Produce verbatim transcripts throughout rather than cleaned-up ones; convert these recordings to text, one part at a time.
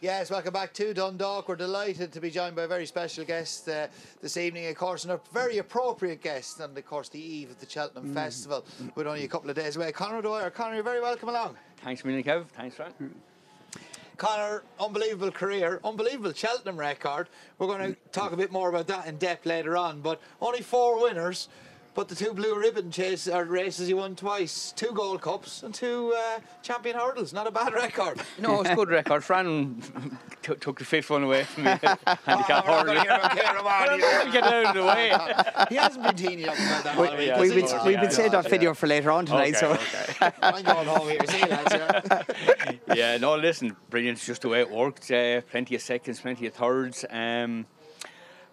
Yes, welcome back to Dundalk. We're delighted to be joined by a very special guest uh, this evening, of course, and a very appropriate guest on, of course, the eve of the Cheltenham mm. Festival, with only a couple of days away. Conor Dwyer. Conor, you're very welcome along. Thanks, Mini Kev. Thanks, Frank. Conor, unbelievable career, unbelievable Cheltenham record. We're going to talk a bit more about that in depth later on, but only four winners, but the two blue ribbon chase, or races you won twice, two Gold Cups and two uh, champion hurdles. Not a bad record. No, it's a good record. Fran t took the fifth one away from me. Handicap oh, hurdle. Get out of the way. He hasn't been teeny up about that. We, yeah, we've been, oh, we've yeah, been yeah, saved yeah, our yeah. video for later on tonight. Okay, so okay. I'm going home here. See you later. Yeah, no, listen, brilliant. It's just the way it worked. Uh, plenty of seconds, plenty of thirds. Um,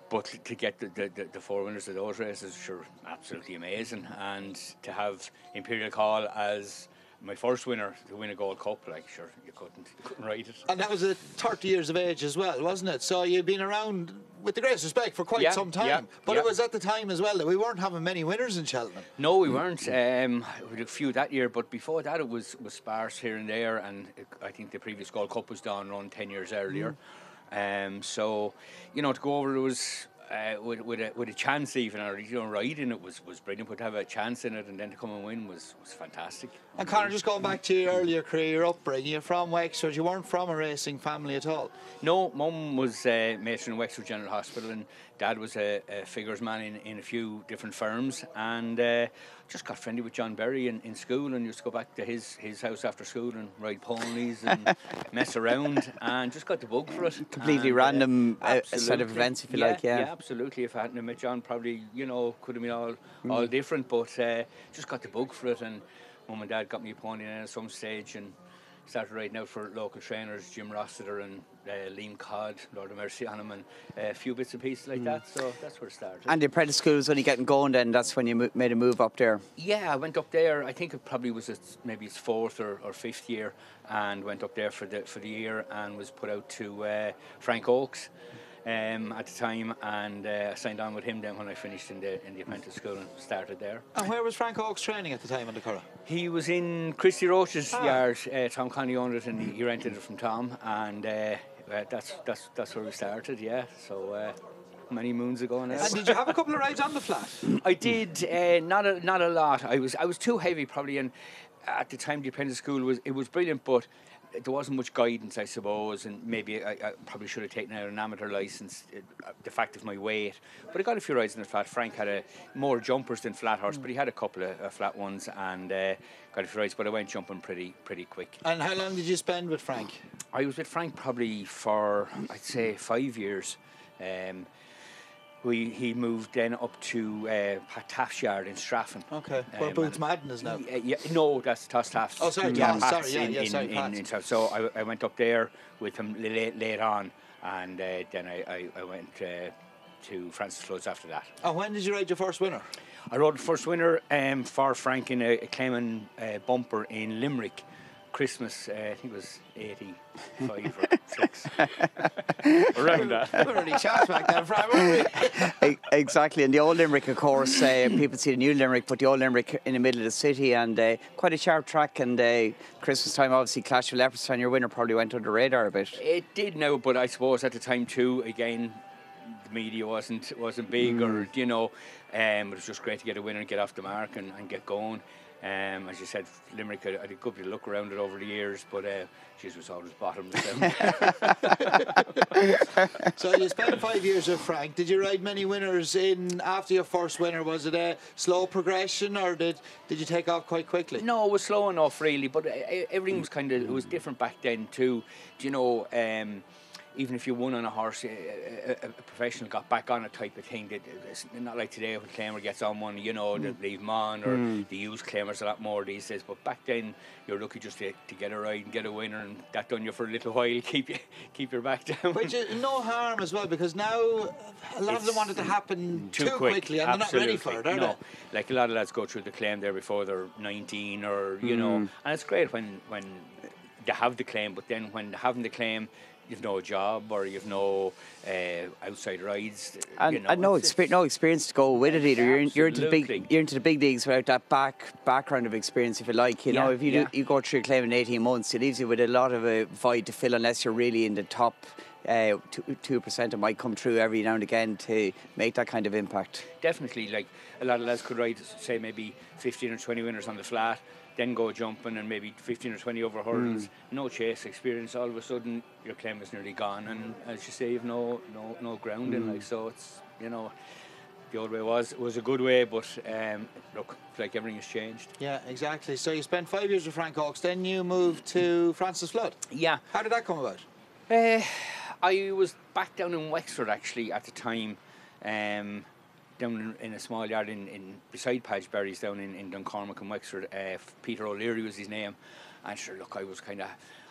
But to get the, the, the four winners of those races is sure absolutely amazing. And to have Imperial Call as my first winner to win a Gold Cup, like, sure, you couldn't, you couldn't write it. And that was at thirty years of age as well, wasn't it? So you've been around, with the greatest respect, for quite yeah, some time. Yeah, but yeah. it was at the time as well that we weren't having many winners in Cheltenham. No, we weren't. Um, we had a few that year, but before that it was, was sparse here and there. And it, I think the previous Gold Cup was down around ten years earlier. Mm. Um, so, you know, to go over it was uh, with with a, with a chance even, or you know, riding it was was brilliant. But to have a chance in it and then to come and win was was fantastic. And Conor, just going back to your earlier career, your upbringing, you're from Wexford. You weren't from a racing family at all. No, Mum was uh, matron in Wexford General Hospital, and Dad was a, a figures man in, in a few different firms. And uh, just got friendly with John Berry in, in school, and used to go back to his his house after school and ride ponies and mess around, and just got the bug for it. Completely and, random uh, set of events, if you yeah, like. Yeah. Yeah, absolutely. If I hadn't met John, probably, you know, could have been all mm. all different. But uh, just got the bug for it, and Mum and Dad got me a pony at some stage and started riding out for local trainers, Jim Rossiter and uh, Liam Codd, Lord of Mercy on him, and a uh, few bits and pieces like mm. that. So that's where it started. And the apprentice school was only getting going then, that's when you made a move up there? Yeah, I went up there, I think it probably was its, maybe its fourth or, or fifth year, and went up there for the, for the year and was put out to uh, Frank Oaks. Um, at the time, and I uh, signed on with him then when I finished in the in the apprentice school and started there. And where was Frank Oakes training at the time on the Curragh? He was in Christy Roach's ah. yard. Uh, Tom Connie owned it, and he rented it from Tom, and uh, that's that's that's where we started. Yeah, so. Uh, many moons ago now. And did you have a couple of rides on the flat? I did, uh, not a, not a lot. I was I was too heavy probably, and at the time the apprentice school was it was brilliant, but there wasn't much guidance, I suppose, and maybe I, I probably should have taken out an amateur licence, uh, the fact of my weight. But I got a few rides in the flat. Frank had a, more jumpers than flat horse, mm. but he had a couple of uh, flat ones, and uh, got a few rides, but I went jumping pretty pretty quick. And how long did you spend with Frank? I was with Frank probably for, I'd say, five years. Um, We, he moved then up to uh, Pat Taft's yard in Straffan. Okay, well, um, Boots Madden is now. Yeah, yeah, no, that's Toss Taft's. Oh, sorry, yeah, Taft's sorry, yeah, in, yeah, in, sorry, in, in, So I, I went up there with him late, late on, and uh, then I, I, I went uh, to Francis Floods after that. And when did you ride your first winner? I rode the first winner um, for Frank in a, a Clayman uh, bumper in Limerick. Christmas, uh, I think it was eighty-five or six. Around that. We were only chaps back then, Frank, weren't we? Exactly, and the old Limerick, of course, uh, people see the new Limerick, but the old Limerick in the middle of the city, and uh, quite a sharp track, and uh, Christmas time, obviously, Clash of Leopardstown, your winner probably went under the radar a bit. It did now, but I suppose at the time too, again, the media wasn't wasn't big, mm. or, you know, um, it was just great to get a winner and get off the mark and, and get going. Um, as you said, Limerick, I had a good bit of look around it over the years, but uh, geez, was always bottomless. So you spent five years with Frank. Did you ride many winners in after your first winner? Was it a slow progression, or did did you take off quite quickly? No, it was slow enough really, but everything was kind of it was different back then too. Do you know? Um, Even if you won on a horse, a, a, a professional got back on it type of thing. It's not like today when a claimer gets on one, you know, they mm. leave them on, or mm. they use claimers a lot more these days. But back then, you're lucky just to, to get a ride and get a winner, and that done you for a little while, keep you, keep your back down. Which is no harm as well, because now a lot it's of them want it to happen too, too quick. quickly, and Absolutely. They're not ready for it, are no. they? Like a lot of lads go through the claim there before they're nineteen, or, you mm. know, and it's great when, when they have the claim, but then when they haven't the claim, you've no job or you've no uh, outside rides. And, you know, and no, it's, exper no experience to go with it either. You're, in, you're into the big you're into the big leagues without that back background of experience, if you like. You yeah, know, if you yeah. do, you go through your claim in eighteen months, it leaves you with a lot of a void to fill unless you're really in the top uh, two percent. It might come through every now and again to make that kind of impact. Definitely, like a lot of lads could ride, say maybe fifteen or twenty winners on the flat, then go jumping and maybe fifteen or twenty over hurdles, mm. no chase experience. All of a sudden, your claim is nearly gone, and as you say, you've no no no grounding. Mm. Like so, it's you know, the old way was was a good way, but um, look, it's like everything has changed. Yeah, exactly. So you spent five years with Frank Oaks, then you moved to Francis Flood. Yeah. How did that come about? Uh, I was back down in Wexford actually at the time. Um, down in a small yard in, in beside Paddy Mullins down in, in Duncormac and Wexford. Uh, Peter O'Leary was his name, and sure, look, I was kind of,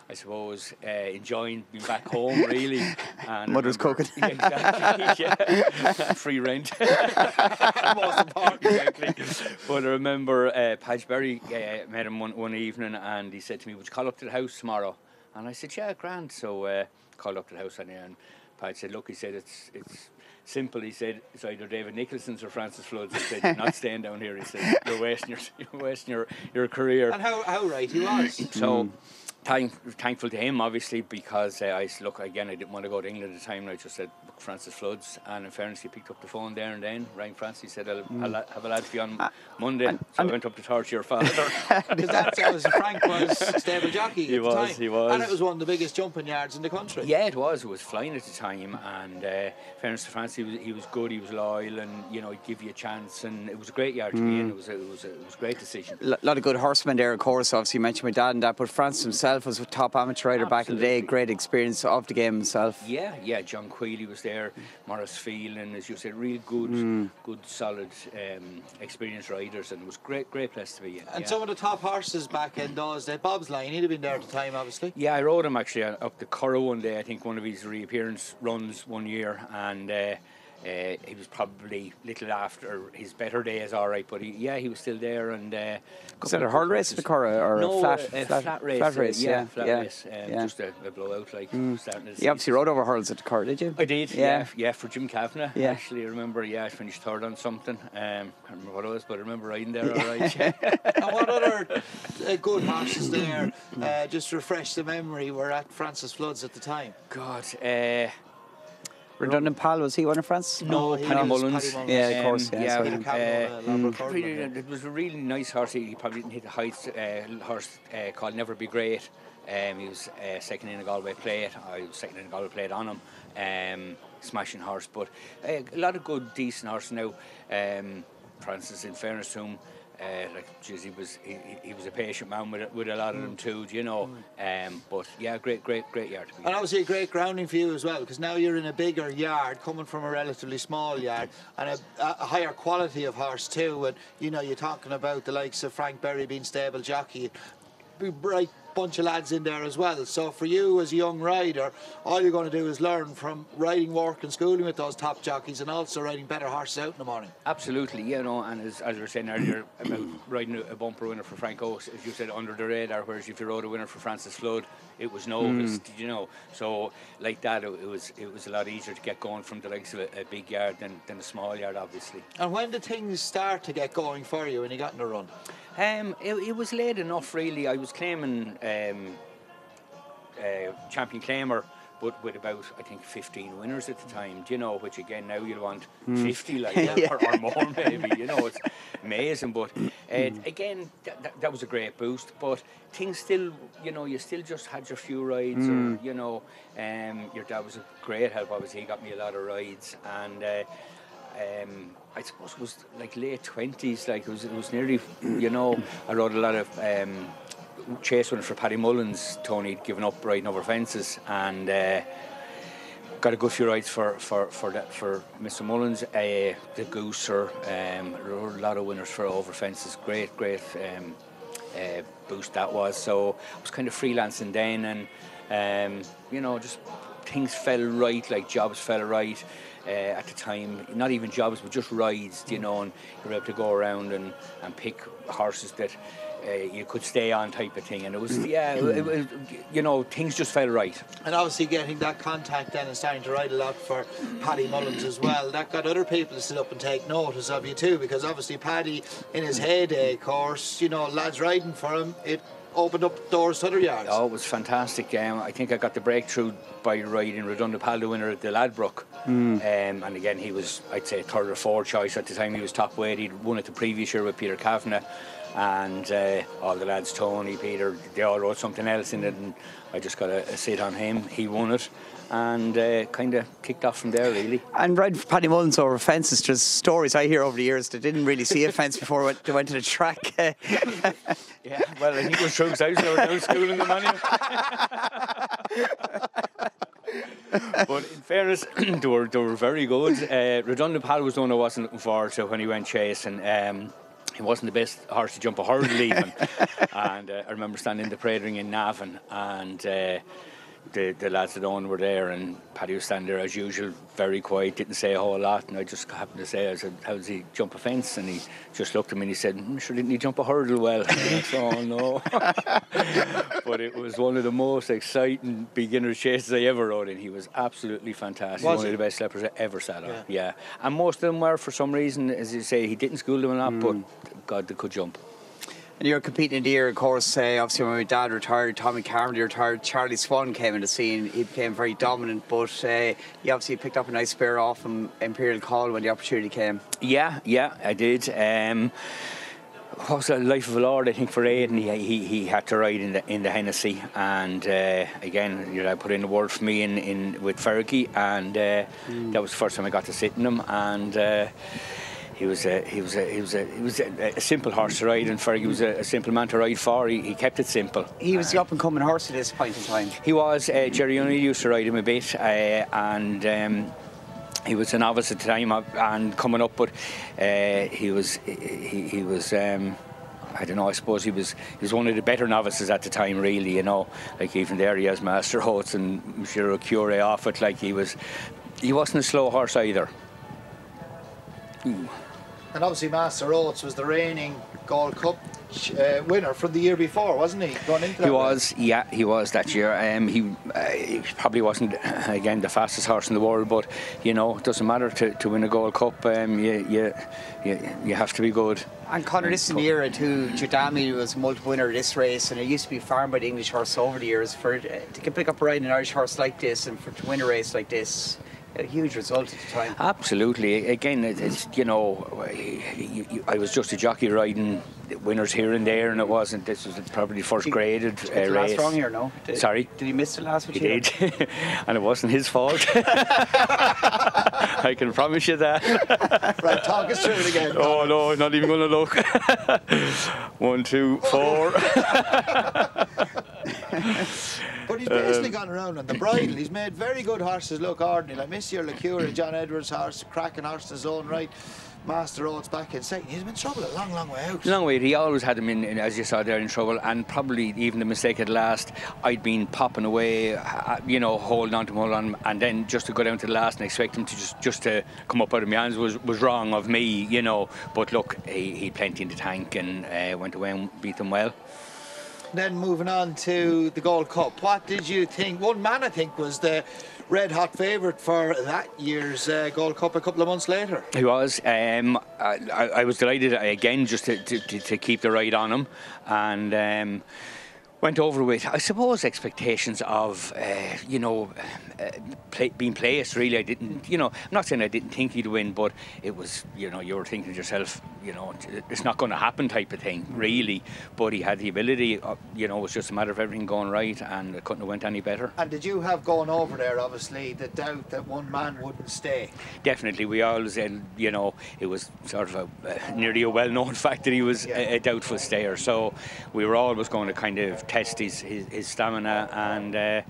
I suppose, uh, enjoying being back home really. And mother's cooking. Yeah, exactly, yeah. Free rent. Most important, exactly. But I remember uh, Paddy Mullins, uh, met him one, one evening, and he said to me, would you call up to the house tomorrow? And I said, yeah, grand. So uh, called up to the house anyway, and Paddy said, look, he said, it's it's simple, he said, it's either David Nicholson's or Francis Floods. He said, you're not staying down here. He said, you're wasting your, you're wasting your, your career. And how, how right he was. So, thank, thankful to him, obviously, because uh, I look, again, I didn't want to go to England at the time. And I just said, look, Francis Floods. And in fairness, he picked up the phone there and then, rang Francis. He said, I'll, mm. I'll have a lad for you on uh, Monday. And, so and I went up to torture your father. Because that's how Frank was stable jockey. He at was, the time. he was. And it was one of the biggest jumping yards in the country. Yeah, it was. It was flying at the time. And uh, fairness to Francis, He was, he was good, he was loyal, and you know, he'd give you a chance, and it was a great yard to mm. be in. It was, it, was, it was a great decision. A lot of good horsemen there, of course. Obviously, you mentioned my dad and that, but Francis himself was a top amateur rider Absolutely. back in the day, great experience of the game himself. Yeah, yeah, John Quealy was there, Morris Field, and as you said, real good, mm. good, solid, um, experienced riders, and it was a great, great place to be in. And yeah. some of the top horses back in those days, Bob's Line, he'd have been there at the time, obviously. Yeah, I rode him actually up the Curragh one day, I think one of his reappearance runs one year, and uh, Uh, he was probably little after his better days, all right, but he, yeah, he was still there. And uh, was that a hard race to the Curragh or no, a flat, uh, flat, flat race? Flat race, uh, yeah, yeah, flat yeah, race. Um, yeah. Just a, a blowout, like mm. starting. You obviously rode over hurdles at the Curragh, did you? I did. Yeah, yeah, yeah for Jim Kavanagh. Yeah. Actually, I remember. Yeah, I finished third on something. Um, I can't remember what it was, but I remember riding there, all right. Yeah. And what other uh, good horses there? Uh, just to refresh the memory. Were at Francis Floods at the time. God. Uh, Redundant Pal, was he one of France? No, oh, Paddy Mullins. Mullins. Yeah, of course. Um, yeah, yeah uh, uh, uh, really, it was a really nice horse. He probably didn't hit the heights. Uh, horse uh, called Never Be Great. Um, he was uh, second in a Galway plate. I was second in a Galway plate on him. Um, smashing horse, but uh, a lot of good, decent horse now. Um, Francis, in fairness to him, uh, like geez, he was he, he was a patient man with with a lot of them too, you know. Um, but yeah, great, great, great yard. To be and in. Obviously a great grounding for you as well, because now you're in a bigger yard, coming from a relatively small yard, and a, a higher quality of horse too. And you know, you're talking about the likes of Frank Berry being stable jockey, bright bunch of lads in there as well. So for you as a young rider, all you're going to do is learn from riding, work and schooling with those top jockeys, and also riding better horses out in the morning. Absolutely, you know, and as, as we were saying earlier about riding a bumper winner for Frank Oates, as you said, under the radar, whereas if you rode a winner for Francis Flood, it was noticed, mm. you know. So like that, it, it was it was a lot easier to get going from the likes of a, a big yard than, than a small yard, obviously. And when did things start to get going for you when you got in the run? Um, it, it was late enough, really. I was claiming um, uh, champion claimer, but with about, I think, fifteen winners at the time, do you know, which again, now you'd want mm. fifty, like, yeah. or, or more, maybe, you know, it's amazing. But uh, mm. again, th th that was a great boost, but things still, you know, you still just had your few rides, mm. or, you know, um, your dad was a great help, obviously, he got me a lot of rides, and... Uh, Um, I suppose it was like late twenties, like it was, it was nearly, you know, I rode a lot of um, chase winners for Paddy Mullins. Tony had given up riding over fences, and uh, got a good few rides for for for, that, for Mister Mullins, uh, the Gooser, um, a lot of winners for over fences, great, great um, uh, boost that was. So I was kind of freelancing then, and, um, you know, just things fell right, like jobs fell right. Uh, at the time, not even jobs, but just rides, you know, and you were able to go around and, and pick horses that uh, you could stay on type of thing. And it was, yeah, it, it, you know, things just felt right. And obviously getting that contact then and starting to write a lot for Paddy Mullins as well, that got other people to sit up and take notice of you too, because obviously Paddy, in his heyday course, you know, lads riding for him, it opened up doors to other yards. Oh, it was fantastic. Um, I think I got the breakthrough by riding Redundant Pal, the winner at the Ladbroke. Mm. Um, and again, he was, I'd say, third or fourth choice at the time. He was top weight. He'd won it the previous year with Peter Kavanagh. And uh, all the lads, Tony, Peter, they all wrote something else in it. And I just got a, a sit on him. He won it. And uh, kind of kicked off from there, really. And riding for Paddy Mullins over fences, just stories I hear over the years that didn't really see a fence before went, they went to the track. Yeah, well, I think it was Trogue's house. They were down schooling them anyway. But in fairness, they were they were very good. Uh, Redundant Pal was the one I wasn't looking forward to when he went chasing. Um, He wasn't the best horse to jump a hurdle even. And uh, I remember standing in the parade ring in Navan, and uh, the, the lads that owned were there, and Paddy was standing there as usual, very quiet, didn't say a whole lot. And I just happened to say, I said, how does he jump a fence? And he just looked at me and he said, mm, sure didn't he jump a hurdle well? Oh, no. But it was one of the most exciting beginner chases I ever rode in. He was absolutely fantastic. Was one he? Of the best slippers I ever sat on. Yeah. yeah. And most of them were, for some reason, as you say, he didn't school them a lot, mm. but God, they could jump. And you're competing in the year, of course, uh, obviously when my dad retired, Tommy Carmody retired, Charlie Swan came into scene. He became very dominant, but uh, you obviously picked up a nice spare off from Imperial Call when the opportunity came. Yeah, yeah, I did. Um, it was a life of a lord, I think, for Aidan. He, he, he had to ride in the, in the Hennessy. And uh, again, you know, I put in the word for me in, in with Fergie, and uh, mm. that was the first time I got to sit in him. And... Uh, He was a he was a he was a he was a, a simple horse to ride, and Fergie was a, a simple man to ride for. He, he kept it simple. He was the up and coming horse at this point in time. He was. Uh, Jerry O'Neill used to ride him a bit, uh, and um, he was a novice at the time and coming up. But uh, he was he he was. Um, I don't know, I suppose he was he was one of the better novices at the time, really, you know. Like, even there he has Master Oates and Monsieur Cure off it. Like, he was he wasn't a slow horse either. Ooh. And obviously Master Oates was the reigning Gold Cup uh, winner from the year before, wasn't he? Going into that he was, race. yeah, he was that year. Um, he, uh, he probably wasn't, again, the fastest horse in the world, but, you know, it doesn't matter to, to win a Gold Cup. Um, you, you, you, you have to be good. And Conor, this in the era too, Jadami was multiple winner of this race, and it used to be farmed by the English horse over the years. For uh, to pick up riding an Irish horse like this and for to win a race like this, a huge result at the time. Absolutely. Again, it's, you know, I was just a jockey riding winners here and there, and it wasn't. This was probably first graded uh, race. Last wrong here, no? Did, Sorry, did he miss the last? He did, and it wasn't his fault. I can promise you that. Right, talk us through it again. Oh no, I'm not even going to look. One, two, four. But he's basically um, gone around on the bridle. He's made very good horses look ordinary, like Monsieur Lacure, John Edwards' horse, cracking horse in his own right. Master Oates back in second. He's been trouble a long, long way out. Long way. He always had him in, in, as you saw there, in trouble. And probably even the mistake at last, I'd been popping away, you know, holding on to him, holding on, and then just to go down to the last and expect him to just just to come up out of my hands was was wrong of me, you know. But look, he he plenty in the tank and uh, went away and beat them well. Then moving on to the Gold Cup, what did you think? One man, I think, was the red hot favourite for that year's uh, Gold Cup a couple of months later. He was. Um, I, I was delighted again just to, to, to keep the ride on him, and um, went over with, I suppose, expectations of, uh, you know, uh, play, being placed, really. I didn't, you know, I'm not saying I didn't think he'd win, but it was, you know, you were thinking to yourself, you know, it's not going to happen type of thing, really. But he had the ability, uh, you know, it was just a matter of everything going right, and it couldn't have went any better. And did you have going over there, obviously, the doubt that one man wouldn't stay? Definitely. We always, uh, you know, it was sort of a, uh, nearly a well-known fact that he was yeah. a, a doubtful stayer. So we were always going to kind of test his, his, his stamina, and uh,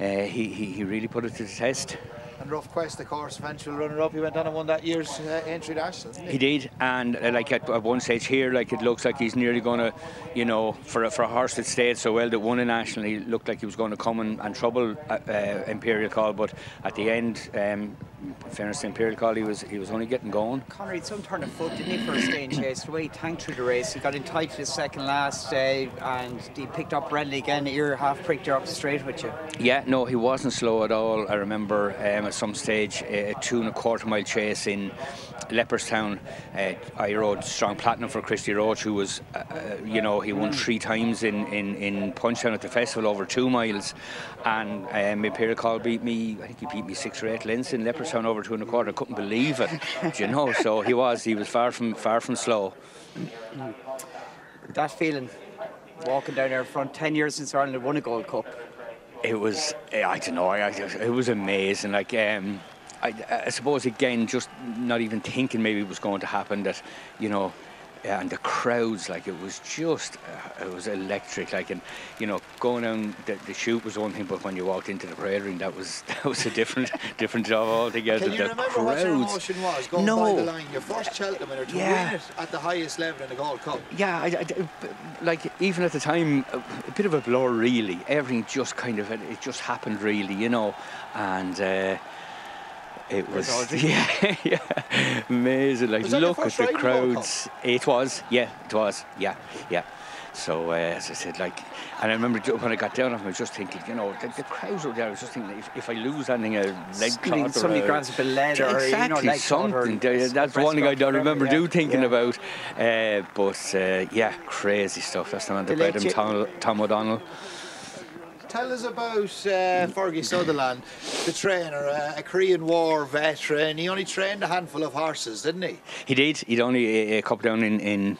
uh, he, he, he really put it to the test. And Rough Quest, of course, eventual runner-up, he went on and won that year's uh, entry dash, didn't he? He did, and uh, like at, at one stage here, like it looks like he's nearly going to, you know, for a, for a horse that stayed so well that won a national, he looked like he was going to come and, and trouble uh, uh, Imperial Call, but at the end, um, In fairness to Imperial Call, he was, he was only getting going. Conor had some turn of foot, didn't he, for a stage chase? The way he tanked through the race, he got in tight for his second last day, and he picked up Bradley again. You're half pricked, you're up straight with you. Yeah, no, he wasn't slow at all. I remember um, at some stage, a two and a quarter mile chase in Leopardstown. Uh, I rode Strong Platinum for Christy Roach, who was, uh, you know, he won three times in, in, in Punchdown at the festival over two miles. And um, Imperial Call beat me, I think he beat me six or eight lengths in Leopardstown over two and a quarter. I couldn't believe it, you know. So he was, he was far from far from slow. That feeling, walking down there front, ten years since Ireland had won a Gold Cup. It was, I don't know, I, it was amazing. Like, um, I, I suppose again, just not even thinking maybe it was going to happen. That, you know. Yeah, and the crowds, like, it was just, uh, it was electric, like, and, you know, going down the, the chute was one thing, but when you walked into the parade ring, that was, that was a different, different job altogether. Can you the remember crowds. What your emotion was, going no. by the line, your first Cheltenham to yeah. win it at the highest level in the Gold Cup? Yeah, I, I, like, even at the time, a, a bit of a blur, really. Everything just kind of, it just happened, really, you know, and... Uh, It was, yeah, yeah, amazing. Like, look at the crowds. It was, yeah, it was, yeah, yeah. So, uh, as I said, like, and I remember when I got down, I was just thinking, you know, the, the crowds were there. I was just thinking, if, if I lose anything, a leg clot or somebody grabs a bit of lead or, you know, leg something. That's one thing I don't remember do thinking about. Uh, but, uh, yeah, crazy stuff. That's the man that bred him, Tom, Tom O'Donnell. Tell us about uh, Fergie Sutherland, the trainer, uh, a Korean War veteran. He only trained a handful of horses, didn't he? He did. He'd only a couple down in, in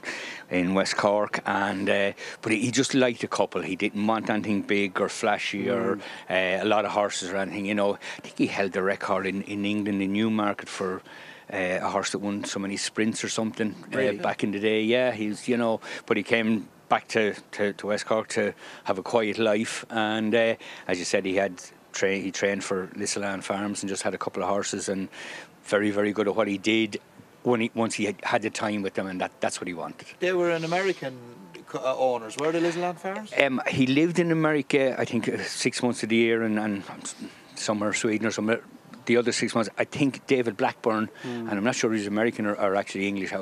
in West Cork, and uh, but he just liked a couple. He didn't want anything big or flashy or mm. uh, a lot of horses or anything. You know, I think he held the record in, in England, in Newmarket, for uh, a horse that won so many sprints or something really? uh, back in the day. Yeah, he's, you know, but he came back to, to, to West Cork to have a quiet life, and uh, as you said, he had tra he trained for Lissaland Farms and just had a couple of horses, and very, very good at what he did when he, once he had, had the time with them, and that, that's what he wanted. They were an American uh, owners, were they, Lissaland Farms? Um, he lived in America, I think, six months of the year, and, and somewhere Sweden or somewhere. The other six months, I think David Blackburn, mm. and I'm not sure he's American or, or actually English. I,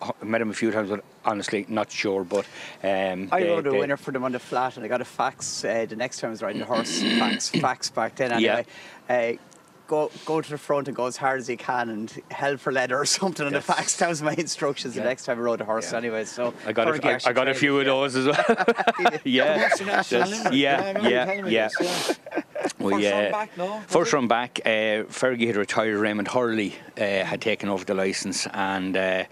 I met him a few times, but honestly, not sure. But um, I they, rode a they... winner for them on the flat, and I got a fax. Uh, the next time I was riding a horse, fax, fax back then. Anyway, yeah. uh, go go to the front and go as hard as you can, and hell for leather or something. And yes. the fax, that was my instructions. Yeah. The next time I rode a horse, yeah. anyway. So I got a, I, I got a few of those as well. yeah. yeah, yeah, yeah, yeah. yeah. Well, first, yeah. run back, no? First run back, uh, Fergie had retired. Raymond Hurley uh, had taken over the licence, and uh,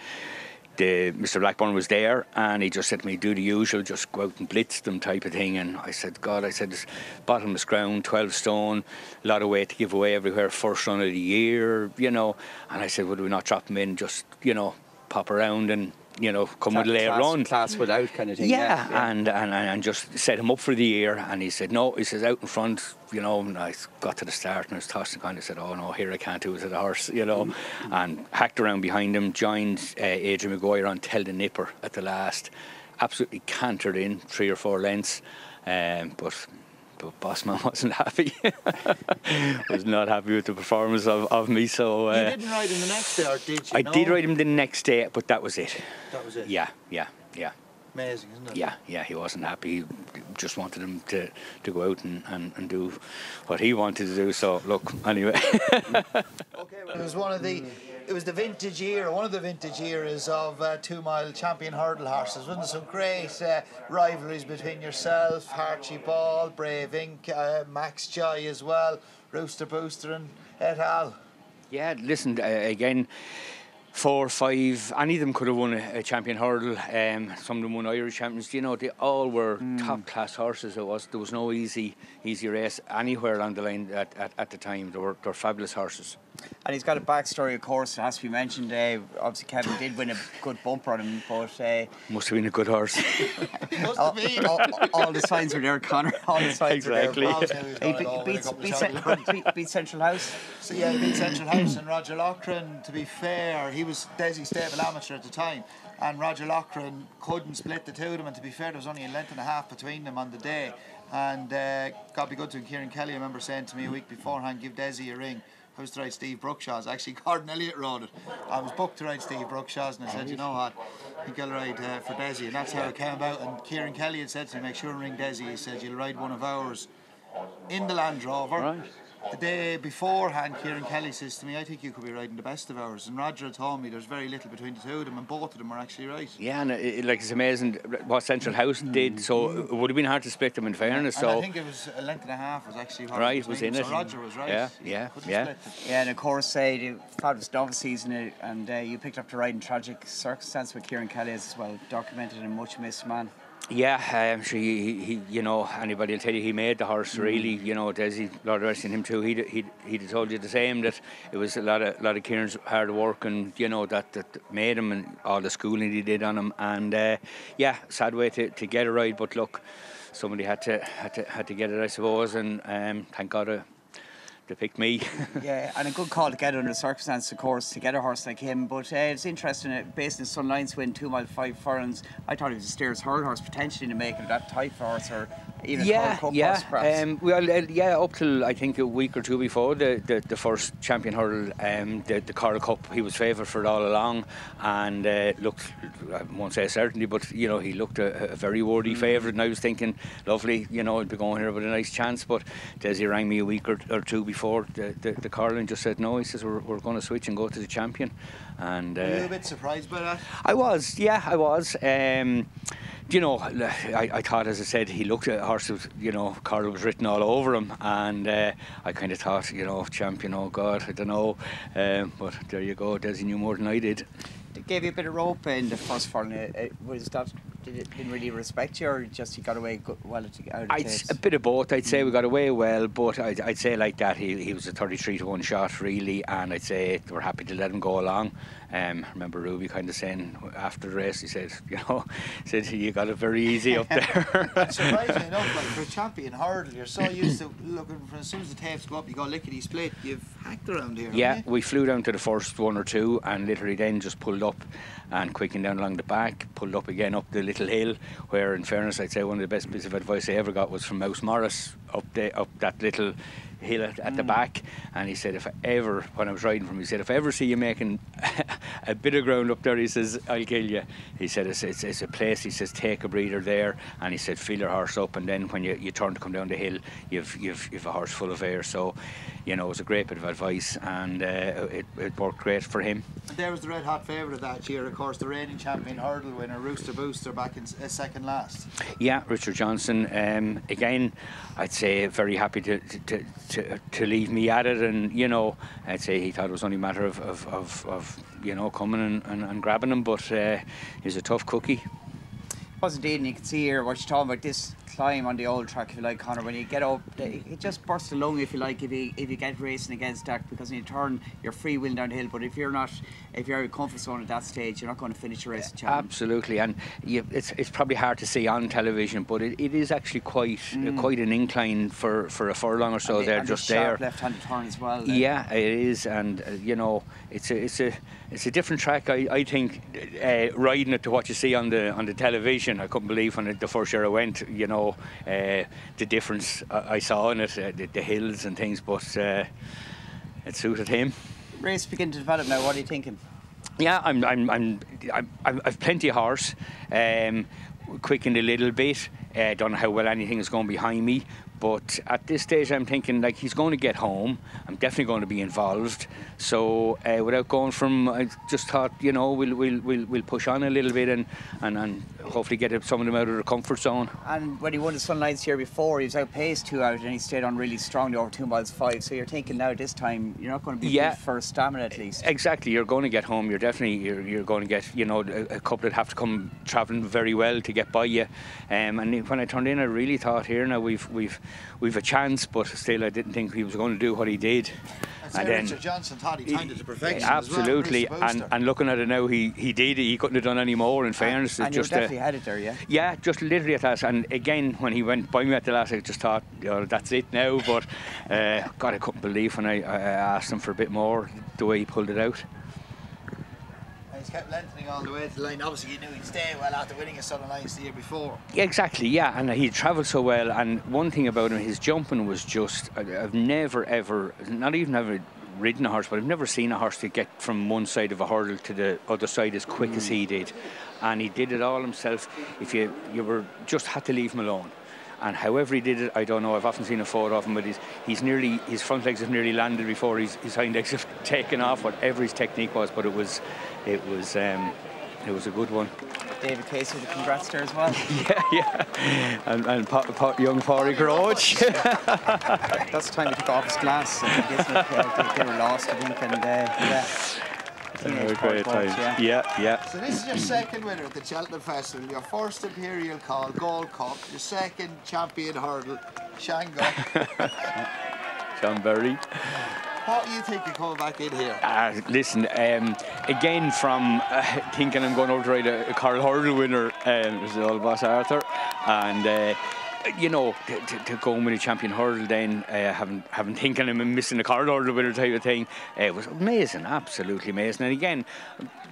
the, Mister Blackburn was there, and he just said to me, do the usual, just go out and blitz them type of thing. And I said, God, I said, it's bottomless ground, twelve stone, a lot of weight to give away everywhere, first run of the year, you know. And I said, would we not drop him in, just, you know, pop around and, you know, come with a late run. Class without kind of thing. Yeah, yeah. And, and, and just set him up for the year. And he said, no, he says, out in front, you know. And I got to the start and I was tossed and kind of said, oh, no, here I can't do it to the horse, you know. Mm -hmm. And hacked around behind him, joined uh, Adrian Maguire on Tell the Nipper at the last. Absolutely cantered in three or four lengths. Um, but... But Bossman wasn't happy. Was not happy with the performance of, of me. So uh, you didn't ride him the next day, or did you? I no? did ride him the next day, but that was it. That was it. Yeah, yeah, yeah. Amazing, isn't it? Yeah, yeah. He wasn't happy. He just wanted him to to go out and, and, and do what he wanted to do. So look, anyway. Okay, well, it was one of the. It was the vintage era, one of the vintage eras of uh, two-mile champion hurdle horses, wasn't there? Some great uh, rivalries between yourself, Archie Ball, Brave Inca, uh, Max Joy as well, Rooster Booster and et al. Yeah, listen, uh, again, four, five, any of them could have won a, a champion hurdle. Um, some of them won Irish champions. You know, they all were mm. top-class horses. It was there was no easy, easy race anywhere along the line at, at, at the time. They were, they were fabulous horses. And he's got a backstory, of course, it has to be mentioned. Uh, obviously, Kevin did win a good bumper on him, but... Uh, Must have been a good horse. Must all, have been. All, all the signs were there, Conor. All the signs exactly. were there. Exactly. He beat, beat, beat, beat, beat Central House. So, yeah, he beat Central House and Roger Loughran, to be fair. He was Desi's stable amateur at the time. And Roger Loughran couldn't split the two of them. And to be fair, there was only a length and a half between them on the day. And uh, God be good to him, Kieran Kelly, I remember saying to me a week beforehand, give Desi a ring. I was to ride Steve Brookshaw's. Actually, Gordon Elliott rode it. I was booked to ride Steve Brookshaw's, and I said, you know what, I think I'll ride uh, for Desi. And that's how it came about. And Kieran Kelly had said to me, make sure and ring Desi. He said, you'll ride one of ours in the Land Rover. Right. The day beforehand, Kieran Kelly says to me, I think you could be riding the best of ours. And Roger had told me there's very little between the two of them, and both of them are actually right. Yeah, and it, like it's amazing what Central House did, so it would have been hard to split them in fairness. And so I think it was a length and a half was actually hard right, was in so it. So Roger was right. Yeah, yeah, yeah. Yeah, and of course, uh, you fabulous dog season, and uh, you picked up the ride in tragic circumstance with Kieran Kelly as well, documented and much missed man. Yeah, I'm sure he, he, you know, anybody will tell you he made the horse really, you know, Desi, Lord rest in him too, he'd, he'd, he'd have told you the same, that it was a lot of, lot of Kieran's hard work and, you know, that, that made him and all the schooling he did on him. And, uh, yeah, sad way to, to get a ride, but look, somebody had to had to, had to get it, I suppose, and um, thank God I, they picked me. Yeah, and a good call to get under the circumstance, of course, to get a horse like him. But uh, it's interesting, uh, based on Sun Lions win, two mile five furlings, I thought he was a Steers hurl horse, potentially in the making of that type horse, or even yeah, a cup yeah. horse, perhaps. Um, well, uh, yeah, up till I think a week or two before the, the, the first champion hurl, um, the, the Coral Cup, he was favoured for it all along, and uh, looked, I won't say certainly, but you know, he looked a, a very worthy mm. favourite, and I was thinking, lovely, you know, I'd be going here with a nice chance, but Desi rang me a week or, or two before. Before the, the, the Carlin just said no, he says we're, we're going to switch and go to the champion. And uh, were you a bit surprised by that? I was, yeah, I was. Um, you know, I, I thought, as I said, he looked at horses, you know, Carl was written all over him, and uh, I kind of thought, you know, champion, oh God, I don't know. Um, but there you go, Desi knew more than I did. They gave you a bit of rope in the first furlong. It was that. Did it didn't really respect you, or just he got away good, well out of I'd, a bit of both, I'd say. We got away well, but I'd, I'd say like that he, he was a thirty-three to one shot really, and I'd say we're happy to let him go along. Um, I remember Ruby kind of saying after the race, he said, you know, said you got it very easy up there. Surprisingly enough, like for a champion hurdle, you're so used to looking for, as soon as the tapes go up, you go lickety split. You've hacked around here. Yeah, haven't you? We flew down to the first one or two, and literally then just pulled up and quickened down along the back, pulled up again up the little hill, where in fairness I'd say one of the best bits of advice I ever got was from Mouse Morris up the, up that little hill at, at mm. the back, and he said, if I ever, when I was riding from him, he said, if I ever see you making a bit of ground up there, he says, I'll kill you. He said, it's, it's, it's a place, he says, take a breather there, and he said, fill your horse up, and then when you, you turn to come down the hill, you've, you've, you've a horse full of air. So, you know, it was a great bit of advice, and uh, it, it worked great for him. And there was the red hot favourite of that year, of course, the reigning champion hurdle winner, Rooster Booster, back in uh, second last. Yeah, Richard Johnson, um, again, I'd say very happy to, to, to, to leave me at it, and, you know, I'd say he thought it was only a matter of, of, of, of you know, coming and, and, and grabbing him, but uh, he's a tough cookie. It was indeed, and you can see here what you're talking about, this climb on the old track, if you like, Conor, when you get up, it just bursts the lung, if you like, if you, if you get racing against that, because when you turn, you're freewheeling down the hill, but if you're not, if you're in your comfort zone at that stage, you're not going to finish your race. Yeah, absolutely, and you, it's, it's probably hard to see on television, but it, it is actually quite mm. uh, quite an incline for, for a furlong or so, and the, they're and just the sharp there. Left-handed turn as well. Then. Yeah, it is, and uh, you know, it's a, it's a it's a different track, I, I think, uh, riding it to what you see on the on the television. I couldn't believe when it, the first year I went, you know, uh, the difference I, I saw in it, uh, the, the hills and things, but uh, it suited him. Race begin to develop now, what are you thinking? Yeah, I'm, I'm, I'm, I'm, I'm I've plenty of horse, um, quickened a little bit, I uh, don't know how well anything is going behind me, but at this stage I'm thinking, like, he's going to get home, I'm definitely going to be involved, so uh, without going from, I just thought, you know, we'll we'll, we'll, we'll push on a little bit and, and, and hopefully get some of them out of their comfort zone. And when he won the Sun Lions here before, he was outpaced two out and he stayed on really strongly over two miles five, so you're thinking now this time you're not going to be yeah, good for stamina at least. Exactly, you're going to get home, you're definitely, you're, you're going to get, you know, a couple that have to come travelling very well to get by you, um, and when I turned in I really thought, here now we've, we've We've a chance, but still, I didn't think he was going to do what he did. And, and then Richard Johnson thought he timed it to perfection. Absolutely, as well, and, and looking at it now, he he did. He couldn't have done any more. In fairness, and, and you definitely uh, had it there, yeah. Yeah, just literally at that. And again, when he went by me at the last, I just thought, oh, that's it now. But uh, God, I couldn't believe when I, I asked him for a bit more, the way he pulled it out. He's kept lengthening all the way to the line. Obviously, he knew he'd stay well after winning a Southern Lions the year before. Yeah, exactly, yeah, and he travelled so well. And one thing about him, his jumping was just, I've never ever, not even ever ridden a horse, but I've never seen a horse to get from one side of a hurdle to the other side as quick mm. as he did. And he did it all himself. If you you were just had to leave him alone. And however he did it, I don't know. I've often seen a photo of him, but he's, he's nearly, his front legs have nearly landed before his, his hind legs have taken off, whatever his technique was. But it was, it was, um, it was a good one. David Casey, the congrats there as well. yeah, yeah. And, and pa, pa, young Pari Groach. That's the time he took off his glass. And he gets it, uh, they, they were lost, I think, and uh, yeah. Another great time. Yeah. yeah, yeah. So this is your second winner at the Cheltenham Festival, your first Imperial Call, Gold Cup, your second Champion Hurdle, Shango. John Berry. What do you think of coming back in here? Uh, listen, um, again from uh, thinking I'm going over to ride a, a Carl Hurdle winner, um, was the old boss Arthur, and uh, you know, to, to, to go and win a Champion Hurdle then, uh, having, having thinking I'm missing a Carl Hurdle winner type of thing, uh, it was amazing, absolutely amazing. And again,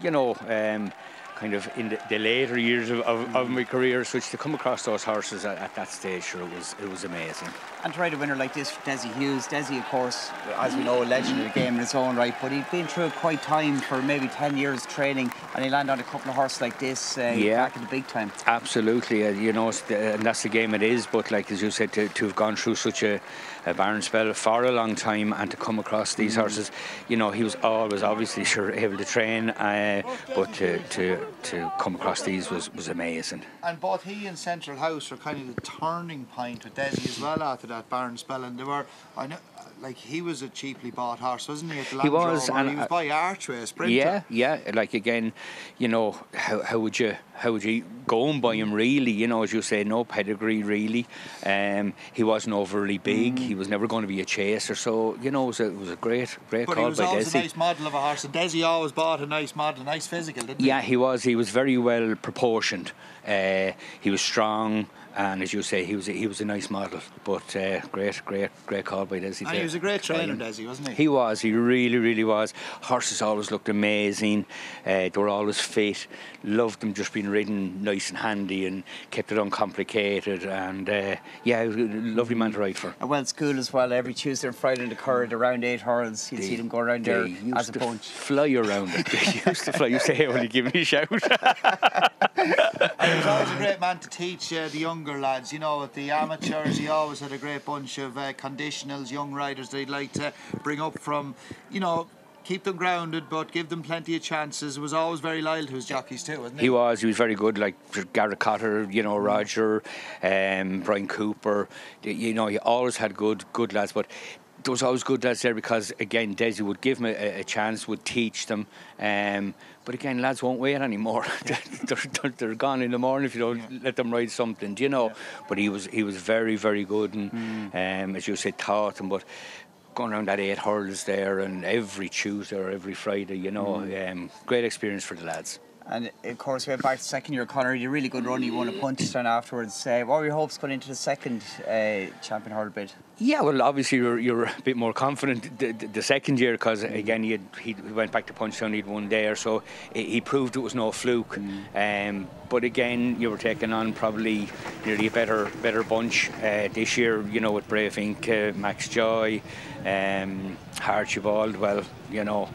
you know, um, kind of in the, the later years of, of, of my career, so to come across those horses at, at that stage, sure, it was, it was amazing. And to ride a winner like this for Desi Hughes, Desi, of course, as we know, a legend of the game in his own right, but he'd been through quite time for maybe ten years training, and he landed on a couple of horses like this, uh, yeah, back in the big time. Absolutely, uh, you know, and that's the game it is, but like as you said, to, to have gone through such a, a barren spell for a long time and to come across these mm. horses, you know, he was always obviously sure able to train, uh, but to, to, to come across these was, was amazing. And both he and Central House were kind of the turning point with Desi as well after that barren spell, and they were, I know, like he was a cheaply bought horse, wasn't he? At the he was, and he was uh, by Archway, a sprinter. Yeah, yeah. Like again, you know, how, how would you how would you go and buy him really? You know, as you say, no pedigree really. Um, he wasn't overly big. Mm. He was never going to be a chaser. So you know, it was a, it was a great, great but call he was by always Desi. A nice model of a horse, and Desi always bought a nice model, a nice physical, didn't he? Yeah, he was. He was very well proportioned. Uh, he was strong. And as you say, he was a, he was a nice model, but uh, great, great, great call by Desi. And he was a great trainer, Desi, wasn't he? He was. He really, really was. Horses always looked amazing. Uh, they were always fit. Loved them just being ridden nice and handy, and kept it uncomplicated. And uh, yeah, he was a lovely man to ride for. And well, school as well. Every Tuesday and Friday in the Curragh, around eight hurdles, you'd see them go around there as a bunch. Fly around it. They used to fly. Used to hear when he gave me a shout. He was always a great man to teach uh, the younger lads, you know, with the amateurs. He always had a great bunch of uh, conditionals, young riders that he'd like to bring up from, you know, keep them grounded but give them plenty of chances. He was always very loyal to his jockeys too, wasn't he? He was, he was very good, like Garrett Cotter, you know, Roger, um, Brian Cooper, you know, he always had good, good lads, but there was always good lads there because, again, Desi would give them a, a chance, would teach them. Um, but, again, lads won't wait anymore. Yeah. they're, they're, they're gone in the morning if you don't yeah. let them ride something, do you know? Yeah. But he was he was very, very good and, mm. um, as you said, taught them. But going around that eight hurdles there and every Tuesday or every Friday, you know, mm. um, great experience for the lads. And, of course, we went back to second year, Conor. You had a really good run. You won a Punchestown afterwards. Uh, what were your hopes going into the second uh, Champion Hurdle bid? Yeah, well, obviously, you're, you're a bit more confident the, the, the second year because, mm. again, he, had, he went back to Punchestown. He'd won there, so he, he proved it was no fluke. Mm. Um, but, again, you were taking on probably nearly a better better bunch uh, this year, you know, with Brave Inca, Max Joy, um, Archie Ball, well, you know...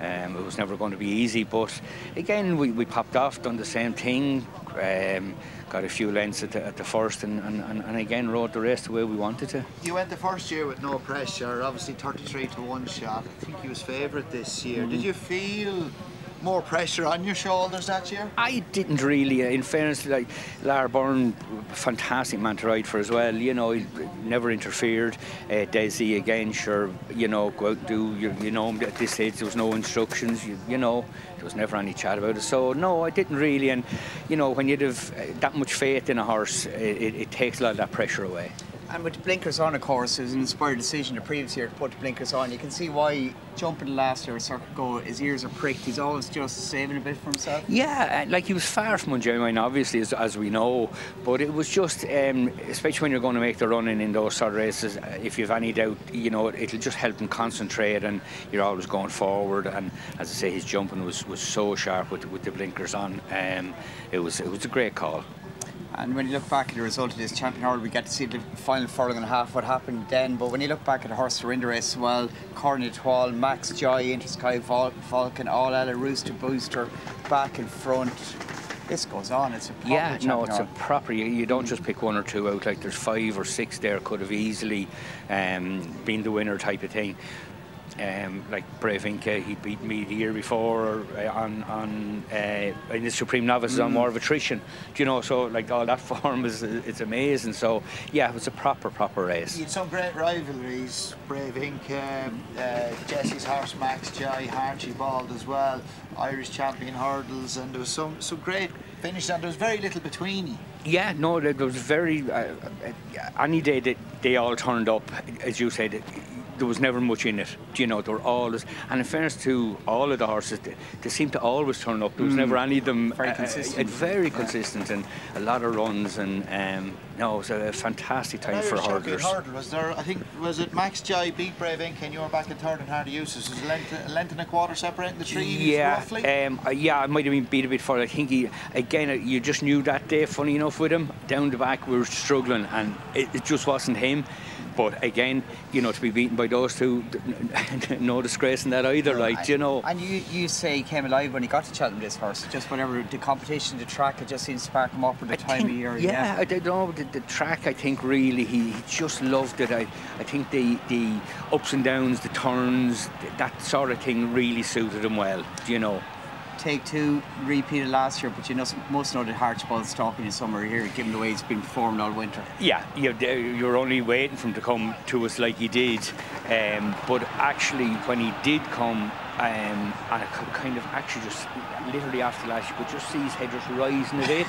Um, it was never going to be easy, but again, we, we popped off, done the same thing, um, got a few lengths at the, at the first, and, and, and, and again, rode the race the way we wanted to. You went the first year with no pressure, obviously thirty-three to one shot. I think he was favourite this year. Mm. Did you feel more pressure on your shoulders that year? I didn't really. In fairness, like Lara Byrne, fantastic man to ride for as well. You know, he never interfered. Uh, Desi again, sure. You know, go out and do. You, you know, at this stage there was no instructions. You, you know, there was never any chat about it. So no, I didn't really. And you know, when you'd have that much faith in a horse, it, it takes a lot of that pressure away. And with the blinkers on, of course, it was an inspired decision the previous year to put the blinkers on. You can see why jumping last year with Circuit Go, his ears are pricked. He's always just saving a bit for himself. Yeah, like he was far from ungenuine, obviously, as, as we know. But it was just, um, especially when you're going to make the running in those sort of races, if you've any doubt, you know, it'll just help him concentrate and you're always going forward. And as I say, his jumping was, was so sharp with, with the blinkers on. Um, it was, it was a great call. And when you look back at the result of this Champion Hurdle, we get to see the final furlong and a half, what happened then. But when you look back at the horse surrender race, well, Cornet Hall, Max Joy, Intersky Vol Falcon, All Ella, Rooster Booster, back and front. This goes on. It's a proper yeah, no, it's hurdle. a proper. You, you don't just pick one or two out. Like there's five or six there could have easily um, been the winner type of thing. Um, like Brave Inca, he beat me the year before on on uh, in the Supreme Novices mm. on War of Attrition. Do you know? So like all that form is it's amazing. So yeah, it was a proper proper race. You had some great rivalries. Brave Inca, uh, Jesse's horse Max Joy, Archie Ball as well, Irish Champion Hurdles, and there was some some great finishes. And there was very little between you. Yeah, no, there was very uh, any day that they all turned up, as you said. There was never much in it, you know. There were always, and in fairness to all of the horses, they, they seemed to always turn up. There was mm. never any of them very uh, consistent, uh, very yeah. consistent, and a lot of runs. And um, no, it was a fantastic time for hurdlers. Hurdle, was there? I think was it Max Joy beat Brave Inc and you were back in third and Hardy Eustace. Was it length and a quarter separating the three? Yeah, roughly? Um, uh, yeah, I might have been beat a bit for. I think he again. Uh, you just knew that day. Funny enough, with him down the back, we were struggling, and it, it just wasn't him. But again, you know, to be beaten by those two, no disgrace in that either, no, like, and, you know. And you, you say he came alive when he got to Cheltenham, this horse. Just whenever the competition, the track, it just seemed to spark him up at the I time think, of year. Yeah, yeah. I don't know, the, the track, I think, really, he, he just loved it. I, I think the, the ups and downs, the turns, that sort of thing really suited him well, you know. Take Two repeated last year, but you know, most know that Archie Ball's talking in summer here, given the way he's been performed all winter. Yeah, you're only waiting for him to come to us like he did. Um, but actually, when he did come, um, and I could kind of actually just literally after last year, you could just see his head just rising a bit.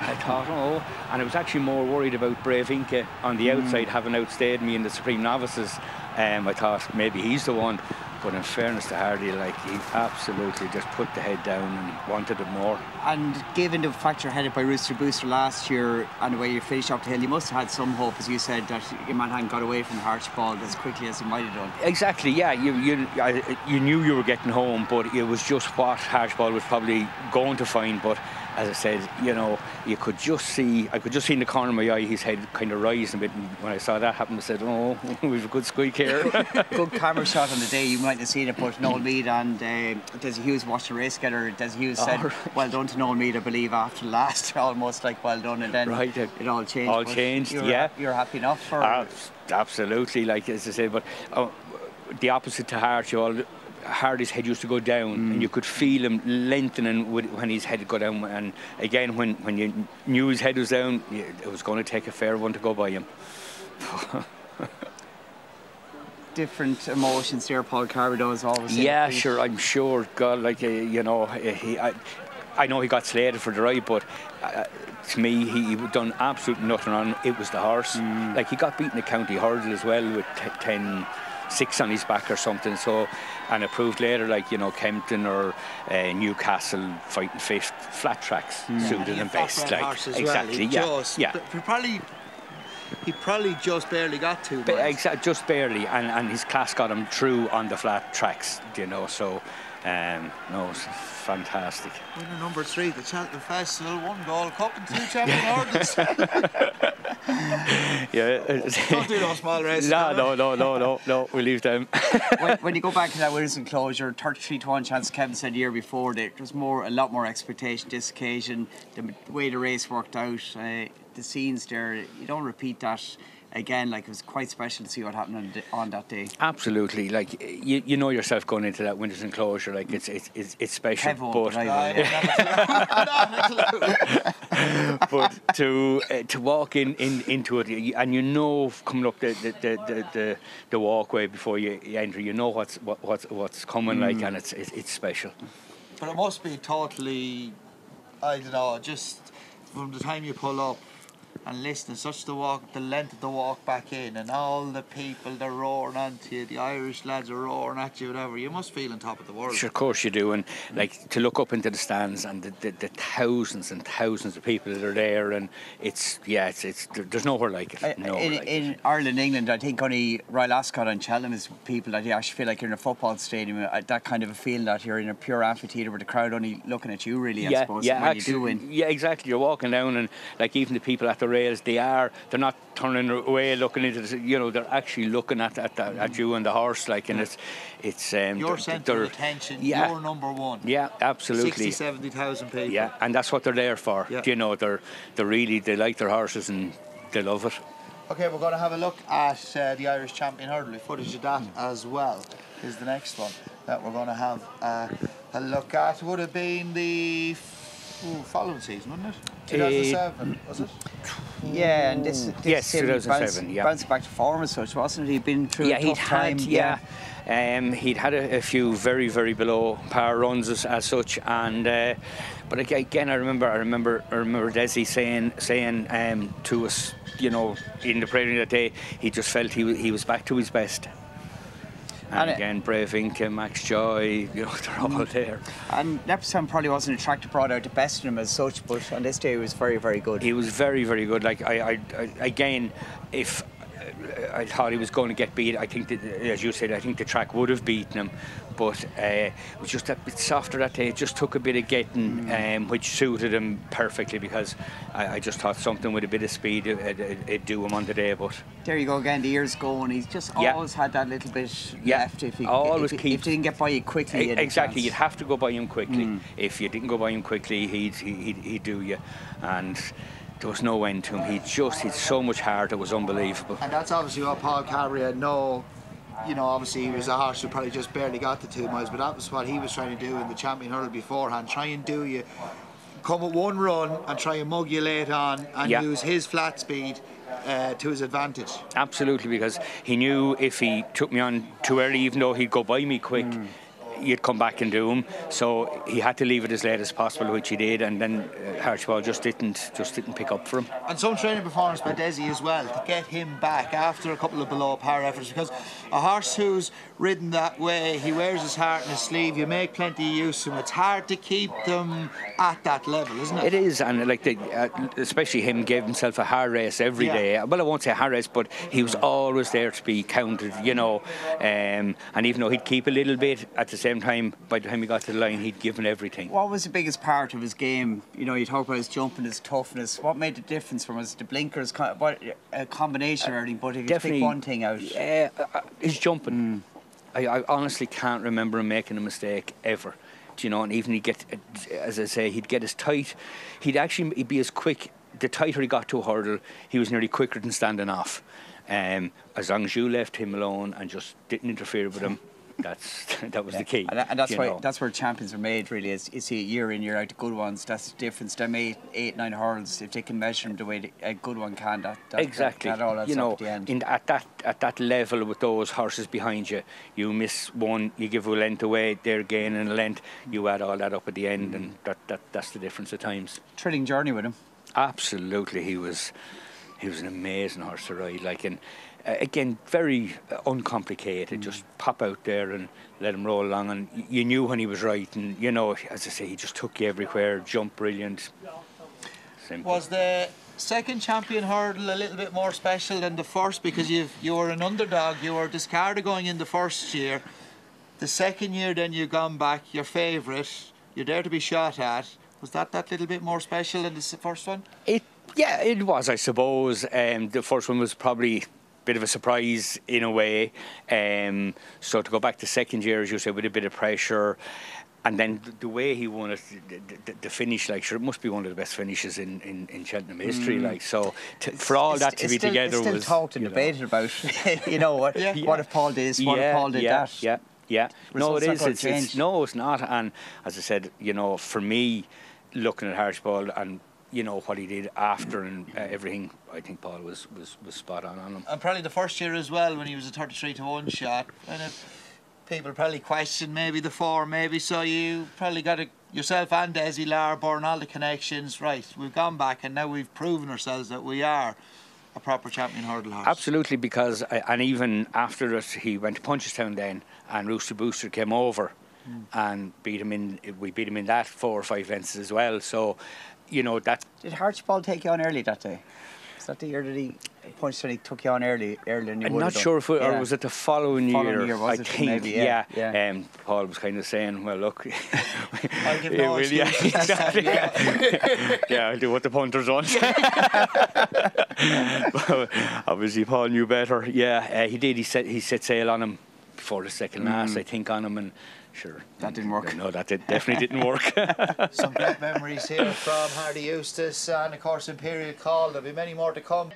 I thought, oh, and I was actually more worried about Brave Inca on the mm. outside having outstayed me in the Supreme Novices. Um, I thought maybe he's the one. But in fairness to Hardy, like, he absolutely just put the head down and wanted it more. And given the fact you're headed by Rooster Booster last year and the way you finished up the hill, you must have had some hope, as you said, that your man hadn't got away from Archie Ball as quickly as he might have done. Exactly, yeah. You you I, you knew you were getting home, but it was just what Archie Ball was probably going to find. But as I said, you know, you could just see, I could just see in the corner of my eye his head kind of rising a bit. And when I saw that happen, I said, oh, we've a good squeak here. Good camera shot on the day. You might have seen it, but Noel Mead and uh, Desi Hughes watched the race together. Desi Hughes said, oh, right. well done to Noel Mead, I believe, after last, almost like well done, and then right, it, it all changed. All changed, you're, yeah. You're happy enough for uh, absolutely, like as I say, but uh, the opposite to Hardy, all Hardy's head used to go down, mm. and you could feel him lengthening with, when his head go down. And again, when, when you knew his head was down, it was going to take a fair one to go by him. Different emotions there, Paul Carberry does always. Yeah, sure, I'm sure. God, like uh, you know, he, I, I know he got slated for the ride, but uh, to me, he, he done absolutely nothing on. It was the horse. Mm. Like he got beaten at County Hurdle as well with ten six on his back or something. So, and it proved later, like you know, Kempton or uh, Newcastle fighting fifth, flat tracks mm. suited him best. Like horse as exactly, well. yeah, just, yeah. Probably. He probably just barely got to. Exactly, just barely, and, and his class got him through on the flat tracks, you know, so, um, no, it's fantastic. Winner number three, the Cheltenham Festival, one goal cup and two Champion Hurdles. yeah. Don't do no small races. No, no, no, no, no, no, we leave them. when, when you go back to that Wilson closure, thirty-three to one chance, Kevin said the year before, there was more, a lot more expectation this occasion, the way the race worked out. Uh, The scenes there, you don't repeat that again. Like, it was quite special to see what happened on, on that day. Absolutely, like you, you know yourself going into that winter's enclosure, like it's it's it's, it's special. Kev but but, but to uh, to walk in, in into it, and you know coming up the the the, the, the, the walkway before you enter, you know what's what, what's what's coming, mm. like, and it's, it's it's special. But it must be totally, I don't know, just from the time you pull up. and listen, such the walk, the length of the walk back in, and all the people, they're roaring at you, the Irish lads are roaring at you, whatever, you must feel on top of the world. Sure, of course you do, and like to look up into the stands and the, the, the thousands and thousands of people that are there, and it's, yeah, it's, it's there's nowhere like it. Uh, nowhere in, like in it. Ireland, England, I think only Royal Ascot and Cheltenham is people that you actually feel like you're in a football stadium, that kind of a feel that you're in a pure amphitheatre with the crowd only looking at you, really, I yeah, suppose, yeah, when actually, you do win. Yeah, exactly, you're walking down and like even the people at the rails, they are, they're not turning away looking into the, you know, they're actually looking at at, at, at you and the horse, like, and it's, it's um, your centre of attention, yeah, your number one. Yeah, absolutely. sixty, seventy thousand people. Yeah, and that's what they're there for. Yeah. You know, they're, they're really, they like their horses and they love it. Okay, we're going to have a look at uh, the Irish Champion Hurdle, footage of that as well is the next one that we're going to have uh, a look at. Would have been the Ooh, following season, wasn't it? two thousand seven, uh, was it? Yeah, and this, this yes, two thousand seven. Bounced, yeah, bounced back to form as such, wasn't it? He'd been through yeah, a tough had, time. Yeah, yeah. Um, he'd had a, a few very, very below par runs as, as such, and uh, but again, I remember, I remember, I remember Desi saying, saying um, to us, you know, in the preview that day, he just felt he he was back to his best. And, and again, Brave Inca, Max Joy, you know, they're all there. And Leopardstown probably wasn't a track that brought out the best in him as such, but on this day he was very, very good. He was very, very good. Like, I, I, I again, if I thought he was going to get beat, I think, that, as you said, I think the track would have beaten him. But uh, it was just a bit softer that day. It just took a bit of getting, mm. um, which suited him perfectly, because I, I just thought something with a bit of speed it'd, it'd do him on the day. But there you go again, the years going. He's just yeah. always had that little bit yeah. left. If he always if, keep, if he didn't get by you quickly, it, exactly, you'd have to go by him quickly. Mm. If you didn't go by him quickly, he'd he'd, he'd do you. And there was no end to him. He just hit so much hard, it was unbelievable. And that's obviously what Paul Carberry had no, you know, obviously he was a horse who probably just barely got the two miles, but that was what he was trying to do in the Champion Hurdle beforehand, try and do you, come at one run and try and mug you late on and yeah. use his flat speed Uh, to his advantage. Absolutely, because he knew if he took me on too early, even though he'd go by me quick, mm. you'd come back and do him. So he had to leave it as late as possible, which he did, and then uh, Archie Ball just didn't just didn't pick up for him. And some training performance by Desi as well to get him back after a couple of below par efforts, because a horse who's ridden that way, he wears his heart in his sleeve. You make plenty of use of him. It's hard to keep them at that level, isn't it? It is, and like the, uh, especially him gave himself a hard race every yeah. day. Well, I won't say hard race, but he was always there to be counted, you know. Um, and even though he'd keep a little bit at the same time, by the time he got to the line, he'd given everything. What was the biggest part of his game? You know, you talk about his jumping, his toughness. What made the difference from us? The blinkers, what a combination, uh, but if you pick one thing out, yeah, uh, his jumping. Mm. I, I honestly can't remember him making a mistake ever. Do you know? And even he get, as I say, he'd get as tight. He'd actually he'd be as quick. The tighter he got to a hurdle, he was nearly quicker than standing off. Um, as long as you left him alone and just didn't interfere with him. That's that was yeah. the key, and, and that's why know. that's where champions are made. Really, is you see year in year out the good ones. That's the difference. They made eight, nine hurdles. If they can measure them the way a good one can, that, that exactly. That, that all adds you know, up at the end. In, at that at that level with those horses behind you, you miss one, you give a length away, they're gaining a length. You add all that up at the end, and that that that's the difference at times. Thrilling journey with him. Absolutely, he was he was an amazing horse to ride. Like in. Again, very uncomplicated. Mm. Just pop out there and let him roll along, and you knew when he was right. And you know, as I say, he just took you everywhere. Jump brilliant. Simple. Was the second Champion Hurdle a little bit more special than the first, because you you were an underdog, you were discarded going in the first year. The second year, then you've gone back. Your favourite, you're there to be shot at. Was that that little bit more special than the first one? It yeah, it was, I suppose. Um, the first one was probably bit of a surprise in a way, um, so to go back to second year, as you say, with a bit of pressure, and then the, the way he won it, the, the, the finish, like, sure, it must be one of the best finishes in, in, in Cheltenham history, mm. like, so to, for all it's, that to be still, together still was... still talked and debated about, you know, what, yeah. what if Paul did this, what yeah, if Paul did yeah, that. Yeah, yeah, no, it is, it's, it's, no, it's not, and as I said, you know, for me, looking at Archie Ball and you know what he did after and uh, everything, I think Paul was, was, was spot on on him. And probably the first year as well, when he was a thirty-three to one shot, and people probably questioned maybe the form, maybe so you probably got a yourself and Desi Larbourne, all the connections, right, we've gone back and now we've proven ourselves that we are a proper champion hurdle horse. Absolutely, because, and even after it, he went to Punchestown then, and Rooster Booster came over mm. and beat him in, we beat him in that four or five lengths as well, so, you know, that... Did Archie Ball take you on early that day? Is that the year that he... Punch that he took you on early, earlier than you I'm not sure if it yeah. or was it the following, following year, year was I it think, maybe, yeah. yeah. yeah. Um, Paul was kind of saying, well, look, I'll give no will, yeah, exactly. yeah. yeah, I'll do what the punters want. Obviously, Paul knew better. Yeah, uh, he did. He set, he set sail on him before the second mm. last, I think, on him. And sure, that didn't work. No, that did, definitely didn't work. Some great memories here from Hardy Eustace and, of course, Imperial Call. There'll be many more to come.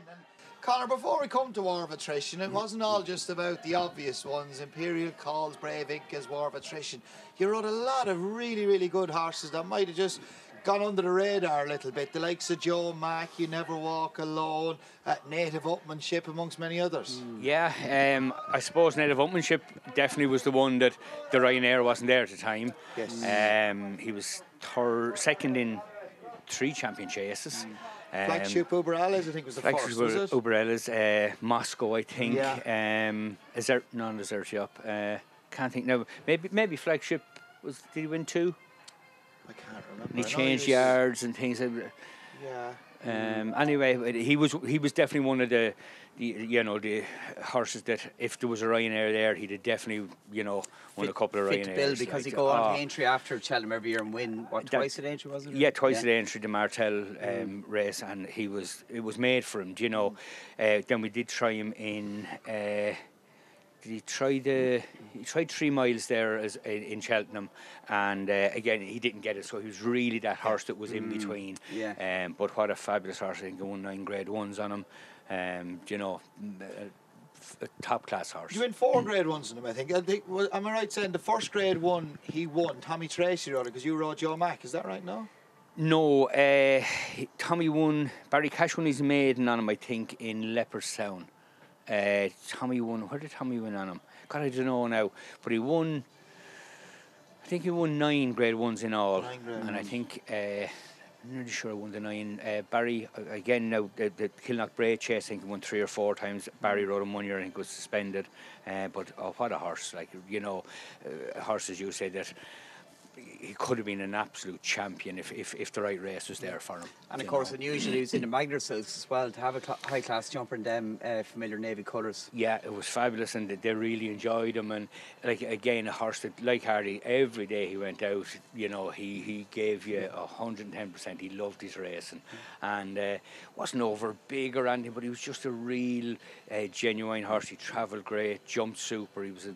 Conor, before we come to War of Attrition, it wasn't all just about the obvious ones. Imperial Calls, Brave Inca's, War of Attrition. You rode a lot of really, really good horses that might have just gone under the radar a little bit. The likes of Joe Mack, You Never Walk Alone, uh, Native Upmanship, amongst many others. Yeah, um, I suppose Native Upmanship definitely was the one that the Ryanair wasn't there at the time. Yes. Um, he was third, second in three champion chases. Mm. Um, Flagship Uberellas, I think was the first, was it? Uberellas, uh, Moscow, I think. Yeah. Um, Desert, non Desertiop. Uh, can't think now. Maybe, maybe Flagship was. Did he win two? I can't remember. And he changed he was... yards and things. Yeah. Um, anyway, he was he was definitely one of the, the you know the horses that if there was a Ryanair there, he'd have definitely you know won fit, a couple of Ryanair. Fit bill because like, he'd go on oh, to Aintree after Cheltenham every year and win what that, twice at Aintree was it? Yeah, twice yeah. at Aintree the Martel um, mm. race, and he was it was made for him. Do you know? Mm. Uh, then we did try him in. Uh, He tried, uh, he tried three miles there as, in, in Cheltenham, and uh, again he didn't get it. So he was really that horse that was in mm. between. Yeah. Um, but what a fabulous horse! I think he won nine Grade Ones on him. Um, you know, a, a top class horse. You win four mm. Grade Ones on him, I think. I think well, am I right saying the first Grade One he won? Tommy Tracy rode it because you rode Joe Mack. Is that right? No. No, uh, Tommy won. Barry Cash won his maiden on him, I think, in Leopardstown. Uh, Tommy won. Where did Tommy win on him? God, I don't know now. But he won. I think he won nine Grade Ones in all. Nine grade and ones. I think uh, I'm not sure I won the nine. Uh, Barry again now the, the Kilnock Bray chase. I think he won three or four times. Barry rode him one year and he was suspended. Uh, but oh, what a horse! Like you know, uh, horses you say that. He could have been an absolute champion if, if, if the right race was there for him. And of course, unusually, he was in the Magnus Silks as well to have a cl high class jumper in them uh, familiar navy colours. Yeah, it was fabulous, and they really enjoyed him. And like again, a horse that like Hardy, every day he went out, you know, he, he gave you a hundred and ten percent. He loved his racing, and uh, wasn't over big or anything, but he was just a real uh, genuine horse. He travelled great, jumped super. He was a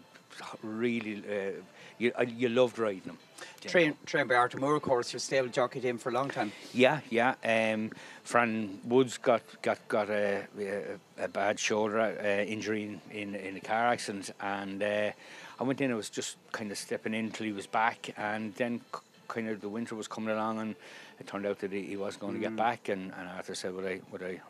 really uh, you you loved riding him. Trained trained by Arthur Moore, of course. Your stable jockeyed him for a long time. Yeah, yeah. Um, Fran Woods got got got a a, a bad shoulder uh, injury in, in in a car accident, and uh, I went in. I was just kind of stepping in till he was back, and then kind of the winter was coming along, and it turned out that he, he wasn't going mm. to get back, and, and Arthur said, "Would I would I?"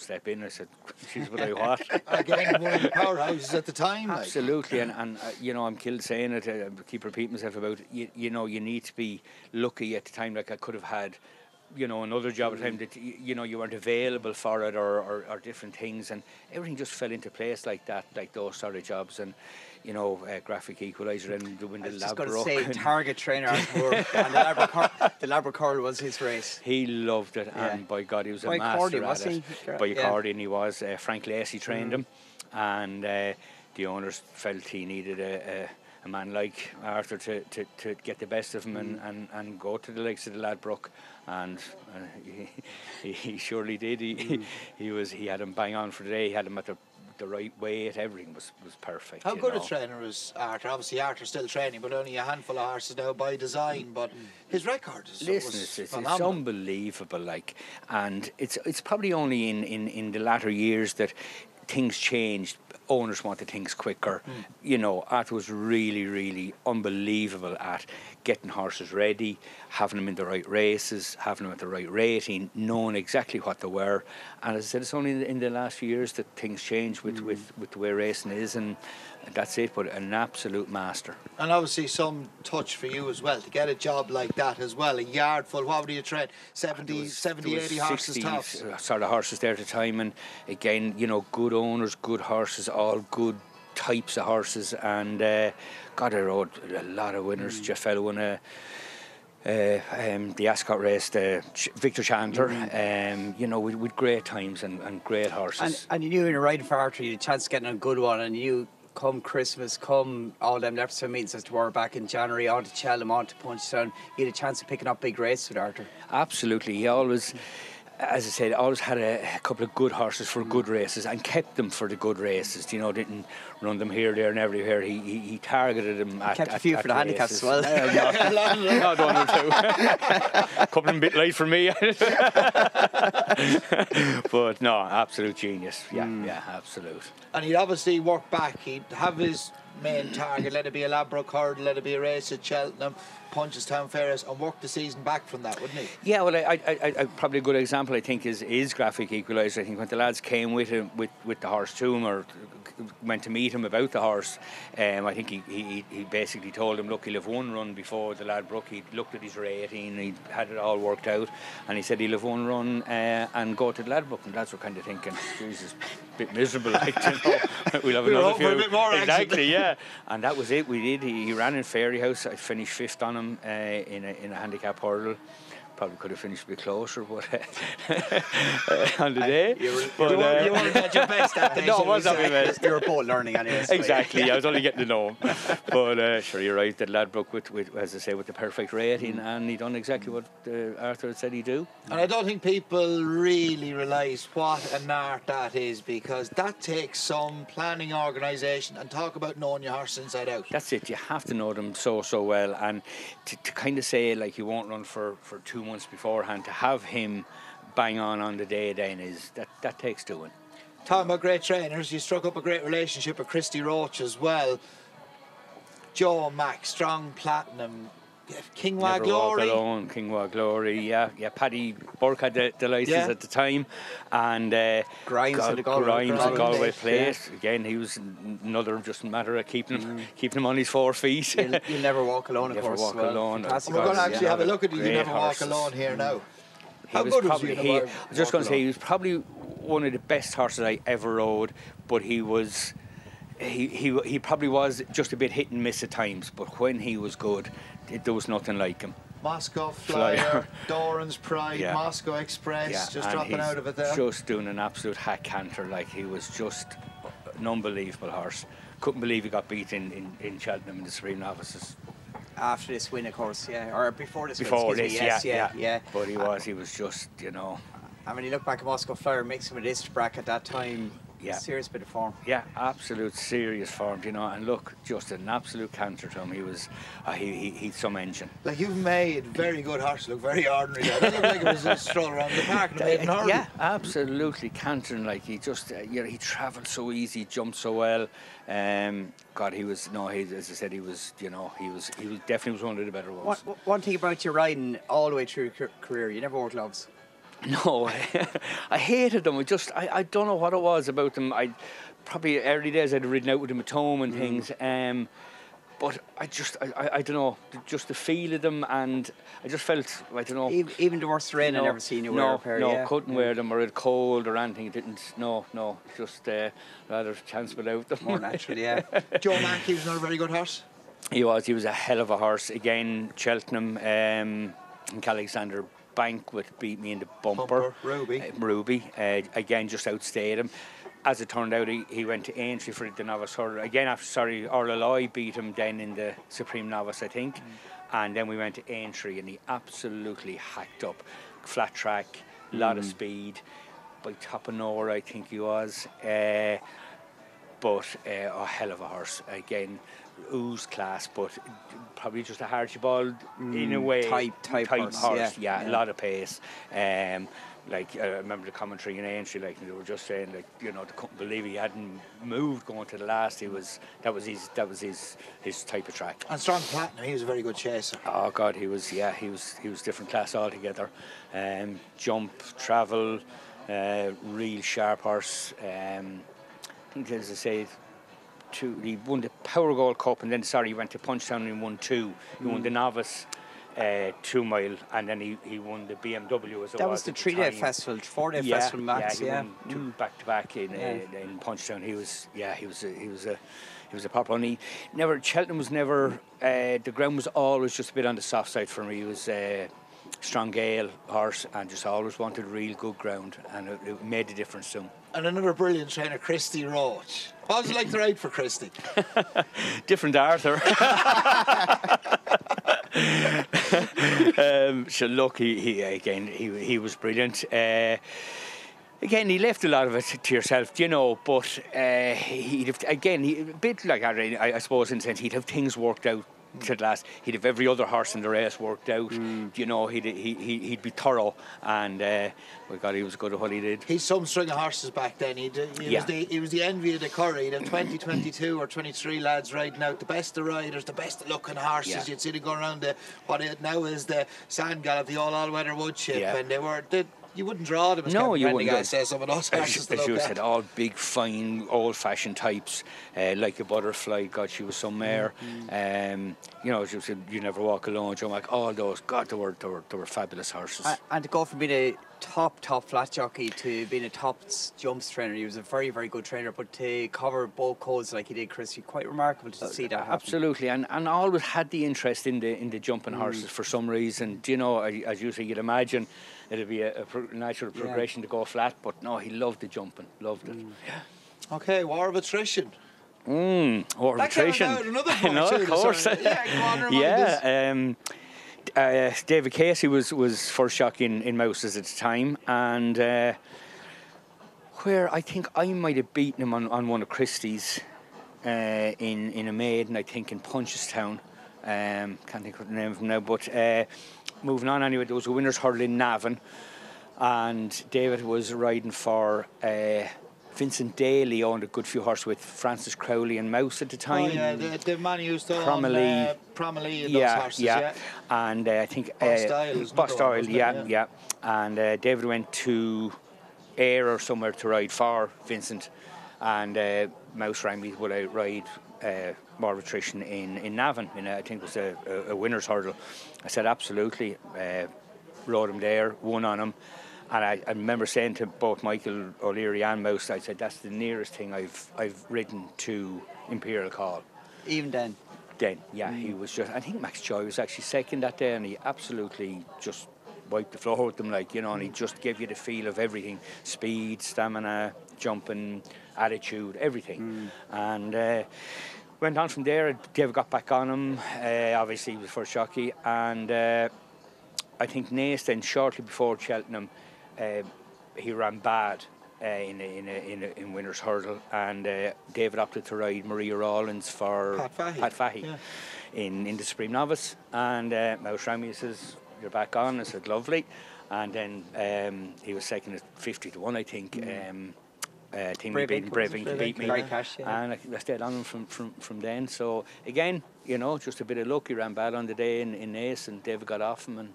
step in. I said, "She's what I want." Again, one of the powerhouses at the time. Absolutely, like. and and uh, you know, I'm killed saying it. I keep repeating myself about you. You know, you need to be lucky at the time. Like I could have had, you know, another job at the time that you know you weren't available for it, or, or or different things, and everything just fell into place like that, like those sort of jobs, and. You know, uh, graphic equaliser and doing the lab rock. I was just going to say, target trainer Arthur and the Labrador Curl was his race. He loved it, yeah. and by God, he was by a master Cordy, at was it. He? By yeah. Cordy, and he was. Uh, Frank Lacey trained mm. him, and uh, the owners felt he needed a, a, a man like Arthur to, to, to get the best of him mm. and, and, and go to the likes of the Ladbroke. And uh, he, he surely did. He, mm. he, was, he had him bang on for the day. He had him at the the right way, everything was, was perfect. How good know? a trainer is Arthur? Obviously Arthur's still training, but only a handful of horses now by design, but his record is Listen, it's, it's unbelievable, like, and it's it's probably only in, in, in the latter years that things changed. owners wanted things quicker. Mm. You know, Arthur was really, really unbelievable at getting horses ready, having them in the right races, having them at the right rating, knowing exactly what they were. And as I said, it's only in the last few years that things changed with, mm. with, with the way racing is, and that's it, but an absolute master. And obviously some touch for you as well, to get a job like that as well, a yard full. What would you trade? seventy, was, seventy, eighty horses tops? Sort of horses there at the time, and again, you know, good owners, good horses, all good types of horses, and uh, God, I rode a lot of winners. Mm. Jeff Fell won a, uh, um, the Ascot race, the Ch Victor Chandler, mm-hmm. um, you know, with, with great times and, and great horses. And, and you knew you were riding for Arthur, you had a chance of getting a good one, and you come Christmas, come all them Leopardstown meetings as to were back in January, on to Cheltenham, on to Punchestown, you had a chance of picking up big races with Arthur. Absolutely, he always, as I said, always had a, a couple of good horses for mm. good races and kept them for the good races. You know, didn't run them here, there and everywhere. He he, he targeted them he at kept a few at, for the handicaps as well. No, one or two. A couple of them a bit late for me. But no, absolute genius. Yeah, mm. yeah, absolute. And he'd obviously work back. He'd have his main target, let it be a Ladbroke Hurdle, let it be a race at Cheltenham, Punchestown Ferris, and work the season back from that, wouldn't he? Yeah, well, I, I, I, probably a good example, I think, is, is Graphic Equaliser. I think when the lads came with him, with, with the horse to him, or went to meet him about the horse, um, I think he, he, he basically told him, look, he'll have one run before the Ladbroke. He looked at his rating, he had it all worked out, and he said he'll have one run uh, and go to the Ladbroke. And lads were kind of thinking, Jesus, a bit miserable, like, you know, we'll have we another few. A bit more, exactly, yeah. And that was it, we did. He, he ran in Fairy House, I finished fifth on him uh, in, a, in a handicap hurdle. Probably could have finished a bit closer, but uh, on the day. You were uh, you weren't at your best that day. No, it was not my best. You were both learning anyway. Exactly, yeah, I was only getting to know him. But uh, sure, you're right, that Ladbroke, with, with, as I say, with the perfect rating, mm. and he done exactly what uh, Arthur said he'd do. And I don't think people really realise what an art that is, because that takes some planning, organisation, and talk about knowing your horse inside out. That's it, you have to know them so, so well, and to, to kind of say, like, you won't run for, for two months beforehand, to have him bang on on the day, then is that that takes doing. Talking about great trainers, you struck up a great relationship with Christy Roach as well. Joe Mack, Strong Platinum, King Wa Glory. Never Walk Alone, King Wa Glory, yeah, yeah. Paddy Burke had the, the license yeah. at the time, and uh, Grimes at Galway, Galway Place. Yeah. Again, he was another just a matter of keeping him, mm. keeping him on his four feet. You'll, you'll never walk alone, of course. Never Walk well. Alone. We're going to actually yeah, have a look at you. You never horses. Walk alone here mm. now. He How was good probably, was he? He I was just going to say he was probably one of the best horses I ever rode, but he was. He, he he probably was just a bit hit and miss at times, but when he was good, it, there was nothing like him. Moscow Flyer, Flyer. Doran's Pride, yeah. Moscow Express, yeah. just and dropping out of it there. Just doing an absolute hack canter, like he was just an unbelievable horse. Couldn't believe he got beat in, in, in Cheltenham in the Supreme Novices. After this win, of course, yeah, or before this win, before this, me, yes, yeah, yeah, yeah. But he was, he was just, you know. I mean, you look back at Moscow Flyer, mixing with this bracket at that time. Yeah. Serious bit of form. Yeah, absolute serious form, you know. And look, just an absolute canter to him. He was, uh, he, he he's some engine. Like, you've made very good horse look very ordinary. It looked like it was a stroll around the park. And it, an yeah, absolutely cantering. Like, he just, uh, you know, he travelled so easy, jumped so well. Um, God, he was no, he, as I said, he was, you know, he was, he was definitely was one of the better ones. One, one thing about your riding all the way through your career, you never wore gloves. No, I hated them. I just, I, I don't know what it was about them. I probably early days I'd ridden out with them at home and mm. things. Um, but I just, I, I, I don't know, just the feel of them, and I just felt, I don't know. Even, even the worst rain no, I'd ever seen you wear no, a pair. No, yeah. couldn't mm. wear them, or it cold or anything. It didn't, no, no, just uh, rather chance without them. More naturally, yeah. Joe Mack, he was not a very good horse. He was, he was a hell of a horse. Again, Cheltenham, um, and Alexander Bank would beat me in the bumper. bumper Ruby. Uh, Ruby. Uh, again, just outstayed him. As it turned out, he, he went to Aintree for the novice hurdle. Again, after, sorry, Orlaloi beat him then in the Supreme Novice, I think. Mm. And then we went to Aintree and he absolutely hacked up. Flat track, lot mm. of speed. By top of nowhere, I think he was. Uh, but uh, a hell of a horse. Again, ooze class, but probably just a Archie Ball mm, in a way. Type, type, type horse, horse. Yeah, yeah, yeah, a lot of pace. Um, Like, I remember the commentary in Aintree, like, they were just saying, like, you know, they couldn't believe he hadn't moved going to the last. He was, that was his, that was his, his type of track. And Strong Platinum, he was a very good chaser. Oh, God, he was, yeah, he was, he was different class altogether. Um, jump, travel, uh, real sharp horse. Um, I think, as I say, two, he won the Power Gold Cup, and then, sorry, he went to Punchtown and won two. He mm. won the Novice. Uh, two mile, and then he, he won the B M W as well. That was the three day festival, four day yeah, festival max. Yeah, he yeah. won two back to back in yeah. uh, in Punchtown. He was yeah, he was a, he was a he was a popular one. He never Cheltenham was never uh, the ground was always just a bit on the soft side for him. He was a strong Gael horse and just always wanted real good ground, and it, it made a difference to him. And another brilliant trainer, Christy Roach. What was it like to ride for Christy? Different Arthur. um, so look, he, he again, he he was brilliant. Uh, again, he left a lot of it to yourself, you know. But uh, he'd have, again, he, a bit like I, I suppose, in a sense, he'd have things worked out mm. to the last. He'd have every other horse in the race worked out. Mm. You know, he'd he he'd be thorough, and uh, well, God, he was good at what he did. He's some string of horses back then. He did, he yeah. was the he was the envy of the curry. He'd have twenty, twenty-two, or twenty-three lads riding out, the best of riders, the best looking horses. Yeah. You'd see them going around the what it now is the sand gallop, the all all weather wood chip, yeah. and they were. They, You wouldn't draw them as no, you wouldn't. Guys says some of those as, as you said, all big, fine, old-fashioned types, uh, like a butterfly. God, she was some mare. Mm-hmm. um, you know, she said, "You Never Walk Alone." Joe Mack, all those. God, they were, they were, they were fabulous horses. Uh, and to go from being a top, top flat jockey to being a top jumps trainer, he was a very, very good trainer. But to cover both codes like he did, Chris, quite remarkable to uh, see that happen. Absolutely, and and always had the interest in the in the jumping mm. horses for some reason. Do you know, as you say, you'd imagine. It'd be a, a pro natural progression yeah. to go flat, but no, he loved the jumping, loved it. Mm. Yeah. Okay, War of Attrition. Mm, War of that Attrition. Out another point no, of course. Yeah, yeah. Um, uh, David Casey was was first jockey in, in Mouse's at the time, and uh, where I think I might have beaten him on, on one of Christie's uh, in in a maiden, I think in Punchestown. Um, can't think of the name of him now, but. Uh, Moving on anyway, there was a winner's hurdle in Navan, and David was riding for uh, Vincent Daly, owned a good few horse with Francis Crowley and Mouse at the time. Oh yeah, the, the man who used to Promilly, own, uh, Promilly and yeah, those horses, yeah. yeah. And uh, I think uh, Bostoyle, yeah, yeah, yeah. And uh, David went to Ayr or somewhere to ride for Vincent, and uh, Mouse rang me, would I ride? Uh, War of Attrition in, in Navan, in a, I think it was a, a, a winner's hurdle. I said, absolutely. Uh, rode him there, won on him. And I, I remember saying to both Michael O'Leary and Mouse, I said, that's the nearest thing I've I've ridden to Imperial Call. Even then? Then, yeah. Mm. He was just, I think Max Joy was actually second that day, and he absolutely just wiped the floor with them, like, you know, and he just gave you the feel of everything. Speed, stamina, jumping, attitude, everything. Mm. And uh, went on from there. David got back on him. Uh, obviously, he was first jockey, and uh, I think Nace then shortly before Cheltenham, uh, he ran bad uh, in a, in a, in, a, in winner's hurdle, and uh, David opted to ride Maria Rawlins for Pat Fahey, Pat Fahey yeah. in in the Supreme Novice. And uh, Mouse rang me and says, "You're back on." I said, "Lovely." And then um, he was second at fifty to one, I think. Mm. Um, Uh, team Brave Inca beat me, yeah. and I, I stayed on him from, from, from then. So again, you know, just a bit of luck. He ran bad on the day in, in Ace, and David got off him, and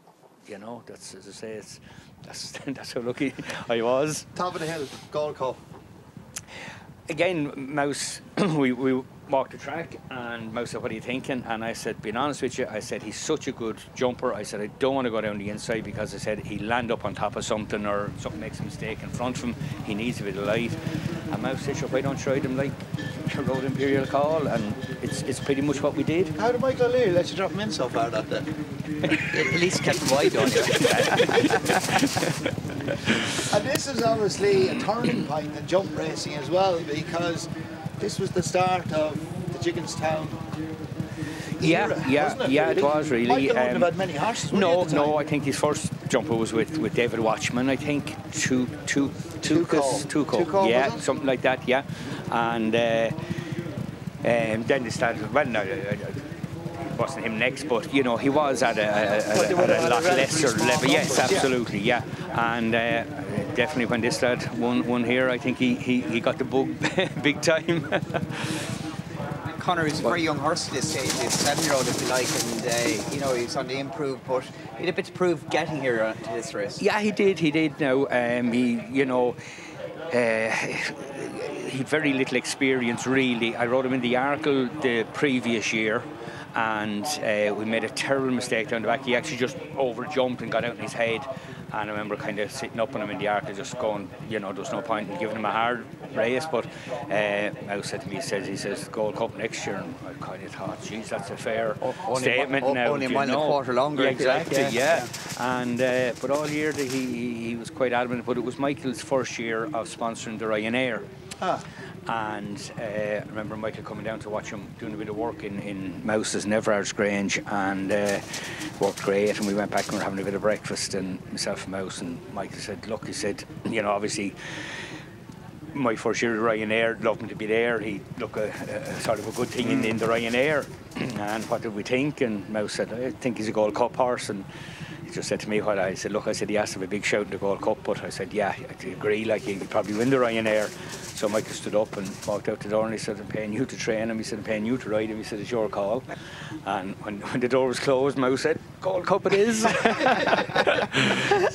you know, that's as I say, it's that's that's how lucky I was. Top of the hill, Gold Cup. Again, Mouse, we we walked the track, and Mouse said, "What are you thinking?" And I said, "Being honest with you," I said, "he's such a good jumper." I said, "I don't want to go down the inside because," I said, "he'll land up on top of something, or something makes a mistake in front of him. He needs a bit of life." And Mouse said, "Why don't you ride him like Road Imperial Call?" And it's it's pretty much what we did. How did Michael O'Leary let you drop him in so far that day? At least kept him wide on you. And this is obviously a turning point in jump racing as well, because this was the start of the Jigginstown yeah, era, yeah, wasn't it? Yeah, really? It was really. Michael um, wouldn't have had many horses. No, no, I think his first jumper was with, with David Watchman, I think, two, two, two, two, call. Two, call. two call, yeah, something like that, yeah. and uh, um, then they started, well, no, it wasn't him next, but, you know, he was at a, a, a, at a lot lesser level. Yes, absolutely, yeah. And uh, definitely when this lad won, won here, I think he, he, he got the bug big time. Conor is a very young horse at this stage, he's a seven-year-old, if you like, and, uh, you know, he's on the improve, but he had a bit to prove getting here to this race. Yeah, he did, he did now. Um, he, you know, uh, he had very little experience, really. I rode him in the Arkle the previous year, and uh, we made a terrible mistake down the back. He actually just over-jumped and got out in his head. And I remember kind of sitting up on him in the Arkle, just going, you know, there's no point in giving him a hard race. But uh, Mouse said to me, he says, he says, Gold Cup next year. And I kind of thought, geez, that's a fair only statement one, now. Only a mile and a quarter longer. Yeah, exactly, like, yeah. yeah. And, uh, but all year he, he, he was quite adamant. But it was Michael's first year of sponsoring the Ryanair. Ah. And uh, I remember Michael coming down to watch him doing a bit of work in, in Mouse's Neverard's Grange, and uh, worked great. And we went back and we were having a bit of breakfast, and myself and Mouse, and Michael said, look, he said, you know, obviously my first year at Ryanair, loved him to be there. He looked a, a sort of a good thing mm. in, in the Ryanair. And what did we think? And Mouse said, I think he's a Gold Cup horse. And just said to me, what I said, look, I said, he has to have a big shout in the Gold Cup, but I said, yeah, I agree, like, he'd probably win the Ryanair. So Michael stood up and walked out the door, and he said, I'm paying you to train him, he said, I'm paying you to ride him, he said, it's your call. And when, when the door was closed, Mouse said, Gold Cup it is.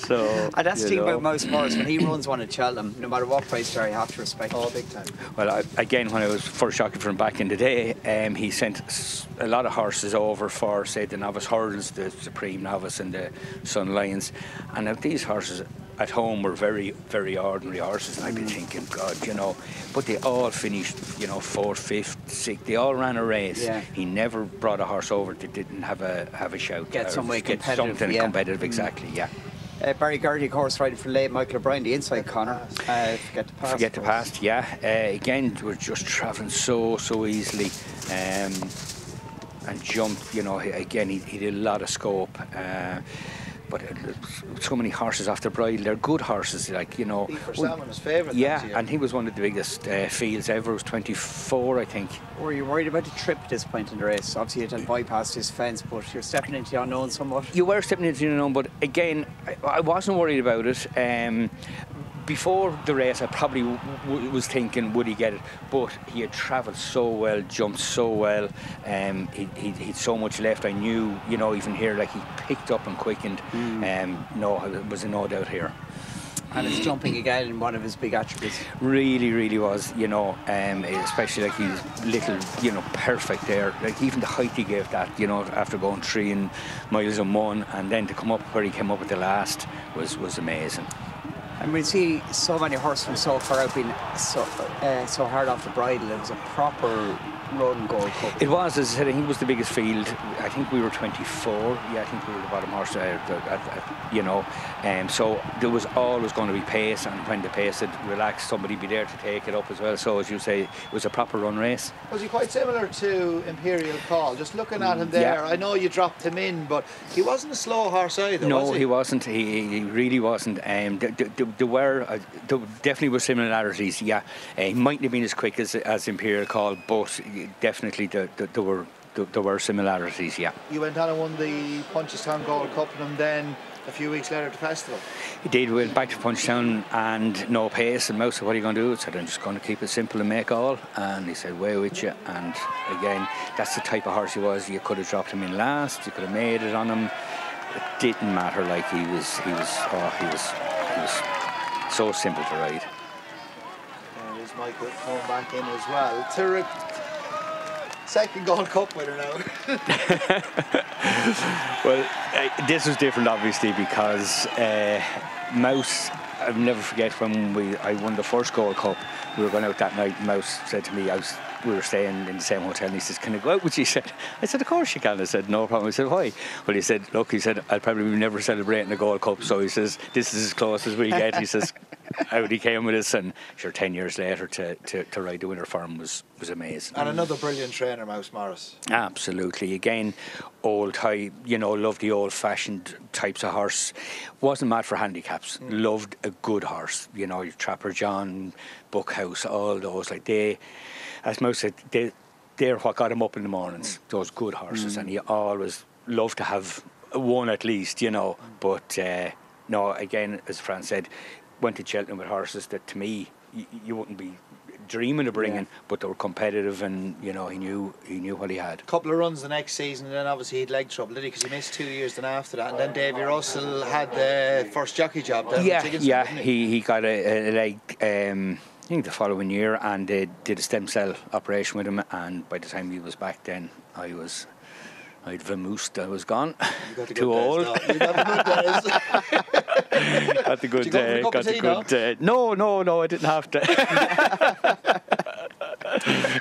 So, and that's the thing know. about Mouse Morris, when he runs one at Cheltenham, no matter what price there, you have to respect all oh, big time. Well, I, again, when I was first jockey for him back in the day, um, he sent a lot of horses over for, say, the novice hurdles, the Supreme Novice and the Sun Lions, and now these horses at home were very, very ordinary horses, and I'd be thinking, God, you know, but they all finished, you know, fourth, fifth, sixth. They all ran a race. Yeah. He never brought a horse over that didn't have a have a shout. Get some way get competitive, something yeah. competitive, exactly. Mm. Yeah. Uh, Barry Garty, of course, riding for late Michael O'Brien, the inside Conor. Uh, forget the past. Forget the past. Yeah. Uh, again, we're just travelling so, so easily. Um, and jumped, you know, again, he, he did a lot of scope. Uh, but so many horses after bridle, they're good horses, like, you know. For well, was favourite. Yeah, and he was one of the biggest uh, fields ever, it was twenty-four, I think. Were you worried about the trip at this point in the race? Obviously, you didn't bypass this fence, but you're stepping into the unknown somewhat. You were stepping into the unknown, but again, I, I wasn't worried about it. Um, Before the race, I probably w w was thinking, would he get it? But he had travelled so well, jumped so well, um, he, he, he'd so much left. I knew, you know, even here, like, he picked up and quickened. Mm. Um, no, it was a no doubt here. And it's jumping again, one of his big attributes. Really, really was, you know, um, especially like he's little, you know, perfect there. Like even the height he gave that, you know, after going three and miles and one, and then to come up where he came up at the last was, was amazing. And we see so many horses from so far out being so, uh, so hard off the bridle. It was a proper run Gold Cup. It was, as I said, I think it was the biggest field. I think we were twenty-four. Yeah, I think we were the bottom horse, uh, uh, you know. Um, so there was always going to be pace, and when the pace had relaxed, somebody would be there to take it up as well. So, as you say, it was a proper run race. Was he quite similar to Imperial Call? Just looking at him there, yeah. I know you dropped him in, but he wasn't a slow horse either, no, was he? No, he wasn't. He, he really wasn't. Um, the, the, There were uh, there definitely were similarities. Yeah, uh, he mightn't have been as quick as as Imperial Call, but definitely there the, the were the, there were similarities. Yeah. You went on and won the Punchestown Gold Cup, and then a few weeks later at the festival. He did. We went back to Punchestown and no pace. And Mouse said, "What are you going to do?" I said, "I'm just going to keep it simple and make all." And he said, "Way with you." And again, that's the type of horse he was. You could have dropped him in last. You could have made it on him. It didn't matter. Like he was, he was, oh, he was. He was so simple to ride. And there's Michael coming back in as well. Turret, second Gold Cup winner now. Well, uh, this was different, obviously, because uh, Mouse, I'll never forget when we I won the first Gold Cup. We were going out that night. Mouse said to me, I was, we were staying in the same hotel, and he says, "Can I go out with you?" He said, I said, "Of course you can." I said, "No problem." He said, "Why?" Well, he said, "Look," he said, "I'll probably never celebrate in the Gold Cup, so," he says, "this is as close as we get." He says, out he came with us, and sure, ten years later to, to, to ride the Winter Farm was, was amazing. And another brilliant trainer, Mouse Morris. Absolutely. Again, old high, you know, loved the old-fashioned types of horse. Wasn't mad for handicaps. Mm. Loved a good horse. You know, your Trapper John, Buckhouse, all those. Like they, as Mouse said, they, they're what got him up in the mornings, mm. those good horses. Mm. And he always loved to have one at least, you know. Mm. But, uh, no, again, as Fran said, went to Cheltenham with horses that, to me, you, you wouldn't be dreaming of bringing, yeah. but they were competitive, and you know he knew he knew what he had. A couple of runs the next season, and then obviously he had leg trouble, did he? Because he missed two years then after that, and then Davy Russell had the first jockey job. Down yeah, Dickinson, yeah, he? he he got a, a leg. Um, I think the following year, and they did a stem cell operation with him, and by the time he was back, then I was. I'd vamoosed, I was gone. Too old. You got the good days. Got the good day. Got the good. No, no, no, I didn't have to. Okay.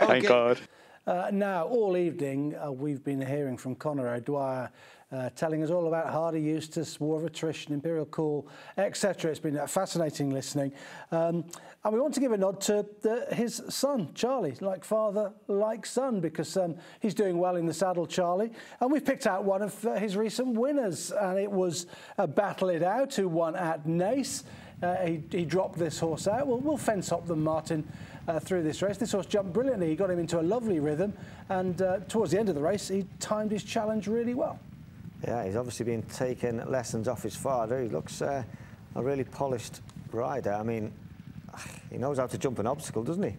Thank God. Uh, now, all evening, uh, we've been hearing from Conor O'Dwyer, uh, telling us all about Hardy Eustace, War of Attrition, Imperial Call, et cetera. It's been fascinating listening. Um, and we want to give a nod to the, his son, Charlie, like father, like son, because um, he's doing well in the saddle, Charlie. And we've picked out one of uh, his recent winners, and it was uh, Battle It Out, who won at Naas. Uh, he, he dropped this horse out. We'll, we'll fence hop them, Martin, uh, through this race. This horse jumped brilliantly. He got him into a lovely rhythm, and uh, towards the end of the race, he timed his challenge really well. Yeah, he's obviously been taking lessons off his father. He looks uh, a really polished rider. I mean, he knows how to jump an obstacle, doesn't he?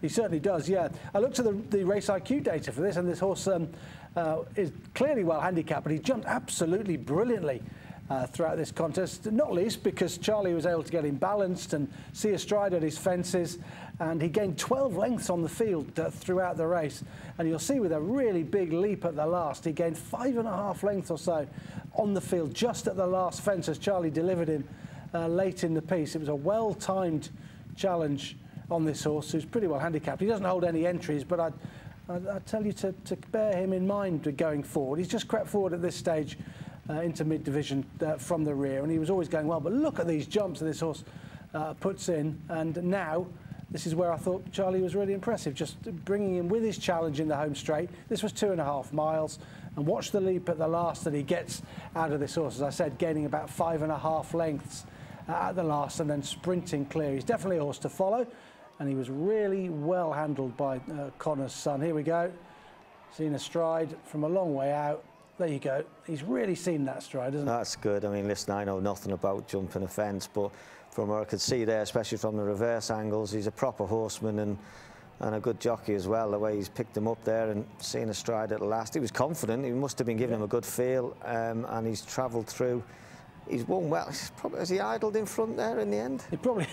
He certainly does, yeah. I looked at the, the race I Q data for this, and this horse um, uh, is clearly well handicapped, but he jumped absolutely brilliantly Uh, throughout this contest, not least because Charlie was able to get him balanced and see astride at his fences, and he gained twelve lengths on the field uh, throughout the race. And you'll see with a really big leap at the last, he gained five and a half lengths or so on the field just at the last fence as Charlie delivered him uh, late in the piece. It was a well-timed challenge on this horse, who's pretty well handicapped. He doesn't hold any entries, but I'd, I'd, I'd tell you to, to bear him in mind going forward. He's just crept forward at this stage Uh, into mid-division uh, from the rear, and he was always going well, but look at these jumps that this horse uh, puts in. And now this is where I thought Charlie was really impressive, just bringing him with his challenge in the home straight. This was two and a half miles, and watch the leap at the last that he gets out of this horse, as I said, gaining about five and a half lengths uh, at the last, and then sprinting clear. He's definitely a horse to follow, and he was really well handled by uh, Conor's son. Here we go, seen a stride from a long way out. There you go. He's really seen that stride, hasn't he? That's good. I mean, listen, I know nothing about jumping a fence, but from what I could see there, especially from the reverse angles, he's a proper horseman and, and a good jockey as well, the way he's picked him up there and seen a stride at the last. He was confident. He must have been giving yeah. him a good feel, um, and he's travelled through. He's won well. He's probably, has he idled in front there in the end? He probably...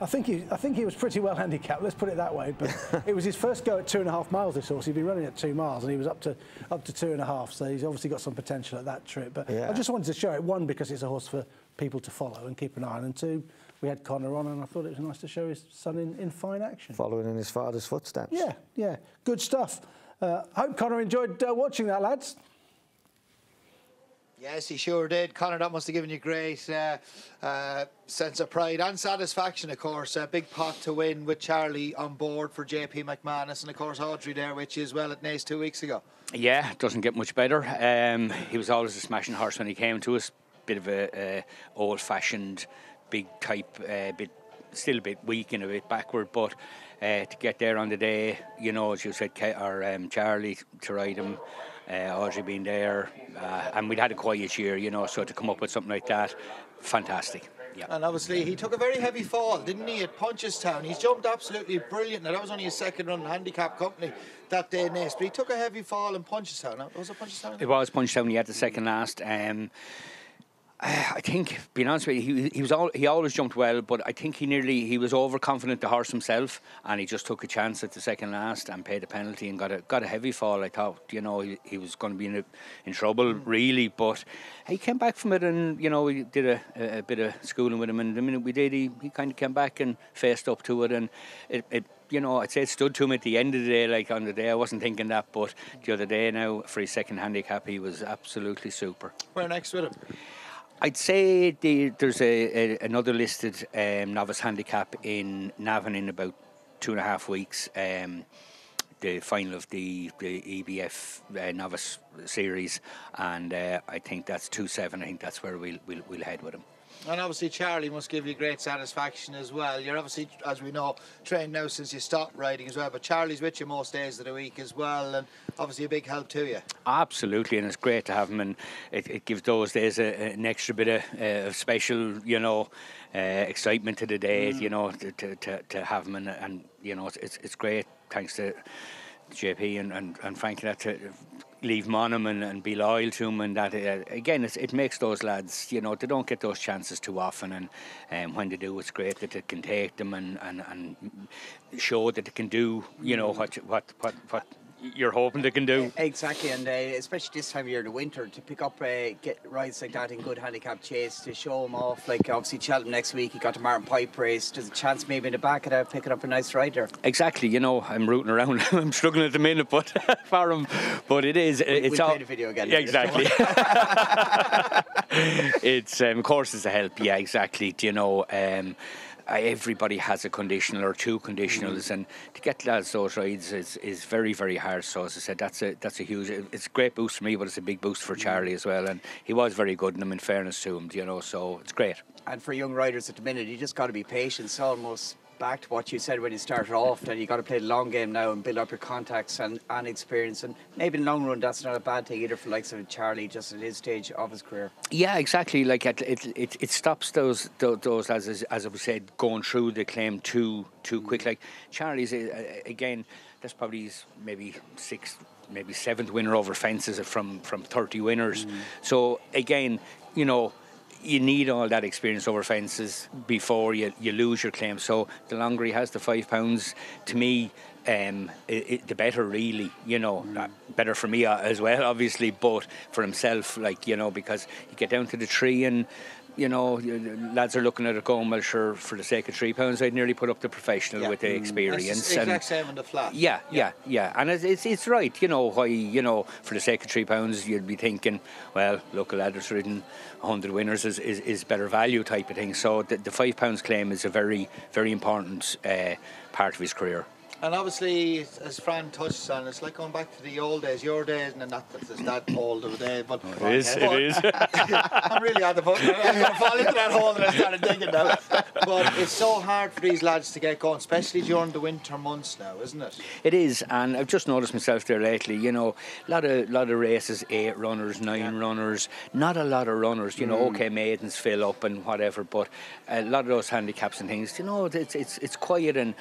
I think he, I think he was pretty well handicapped, let's put it that way, but it was his first go at two and a half miles, this horse. He'd been running at two miles, and he was up to up to two and a half, so he's obviously got some potential at that trip. But yeah. I just wanted to show it, one, because it's a horse for people to follow and keep an eye on, and two, we had Conor on, and I thought it was nice to show his son in, in fine action. Following in his father's footsteps. Yeah, yeah, good stuff. Uh, hope Conor enjoyed uh, watching that, lads. Yes, he sure did. Conor, that must have given you a great uh, uh, sense of pride and satisfaction, of course. A big pot to win with Charlie on board for J P McManus, and, of course, Audrey there, which is well at Naas two weeks ago. Yeah, it doesn't get much better. Um, he was always a smashing horse when he came to us. Bit of a uh, old-fashioned, big type, uh, bit, still a bit weak and a bit backward, but uh, to get there on the day, you know, as you said, or, um, Charlie, to ride him, Uh, Audrey being there, uh, and we'd had a quiet year, you know, so to come up with something like that, fantastic. Yeah. And obviously he took a very heavy fall, didn't he, at Punchestown. He's jumped absolutely brilliant. Now, that was only his second run handicap company that day, Naas, but he took a heavy fall in Punchestown. Was it Punchestown? It was Punchestown. He had the second last. Um, I think, being honest with you, he, he was all, he always jumped well, but I think he nearly he was overconfident the horse himself, and he just took a chance at the second last and paid a penalty and got a got a heavy fall. I thought, you know, he, he was going to be in a, in trouble really, but he came back from it, and you know, we did a, a, a bit of schooling with him, and the minute we did, he, he kind of came back and faced up to it, and it, it you know, I'd say it stood to him at the end of the day. Like on the day, I wasn't thinking that, but the other day now for his second handicap, he was absolutely super. Where next with him? I'd say the, there's a, a, another listed um, novice handicap in Navan in about two and a half weeks. Um, the final of the, the E B F uh, novice series, and uh, I think that's two seven. I think that's where we'll, we'll, we'll head with him. And obviously Charlie must give you great satisfaction as well. You're obviously, as we know, trained now since you stopped riding as well, but Charlie's with you most days of the week as well, and obviously a big help to you. Absolutely, and it's great to have him, and it, it gives those days a, an extra bit of uh, special, you know, uh, excitement to the day, mm. you know, to, to, to have him, and, and you know, it's, it's great, thanks to J P and, and, and Frank, that to leave him on him and, and be loyal to him, and that uh, again it's, it makes those lads, you know, they don't get those chances too often, and um, when they do, it's great that they can take them and, and, and show that they can do, you know, what what what, what you're hoping they can do. Exactly, and uh, especially this time of year in the winter, to pick up uh, get rides like that in good handicap chase to show them off. Like obviously Cheltenham next week, he got the Martin Pipe race. There's a chance maybe in the back of that picking up a nice rider. Exactly, you know, I'm rooting around. I'm struggling at the minute, but for him, but it is. We, it's we'll all play the video again. Yeah, exactly. It's um, courses to help. Yeah, exactly. Do you know? Um, Everybody has a conditional or two conditionals, mm-hmm. and to get lads those rides is, is very, very hard. So as I said, that's a that's a huge. It's a great boost for me, but it's a big boost for Charlie as well. And he was very good in them, in fairness to him, you know. So it's great. And for young riders at the minute, you just got to be patient. It's almost back to what you said when you started off. Then you got to play the long game now and build up your contacts and, and experience. And maybe in the long run, that's not a bad thing either for likes of Charlie, just at his stage of his career. Yeah, exactly. Like it, it, it stops those those, those as as I said, going through the claim too too quick. Like Charlie's uh, again, that's probably his maybe sixth, maybe seventh winner over fences from from thirty winners. Mm. So again, you know, you need all that experience over fences before you, you lose your claim. So the longer he has the five pounds, to me, um, it, it, the better, really. You know, mm. better for me as well, obviously, but for himself, like, you know, because you get down to the tree and, you know, lads are looking at it going, well, sure, for the sake of three pounds, I'd nearly put up the professional yeah. with the experience. It's the exact same on the flat. Yeah, yeah, yeah, yeah. And it's, it's it's right, you know, why, you know, for the sake of three pounds, you'd be thinking, well, look, a lad that's ridden one hundred winners is, is, is better value type of thing. So the, the five pounds claim is a very, very important uh, part of his career. And obviously, as Fran touched on, it's like going back to the old days, your days, and not that it's that old of a day, but... It is, it is. I'm really on the point. I'm going to fall into that hole that I started digging now. But it's so hard for these lads to get going, especially during the winter months now, isn't it? It is, and I've just noticed myself there lately, you know, a lot of, lot of races, eight runners, nine yeah. runners, not a lot of runners, you mm. know, OK, maidens fill up and whatever, but a lot of those handicaps and things, you know, it's, it's, it's quiet and...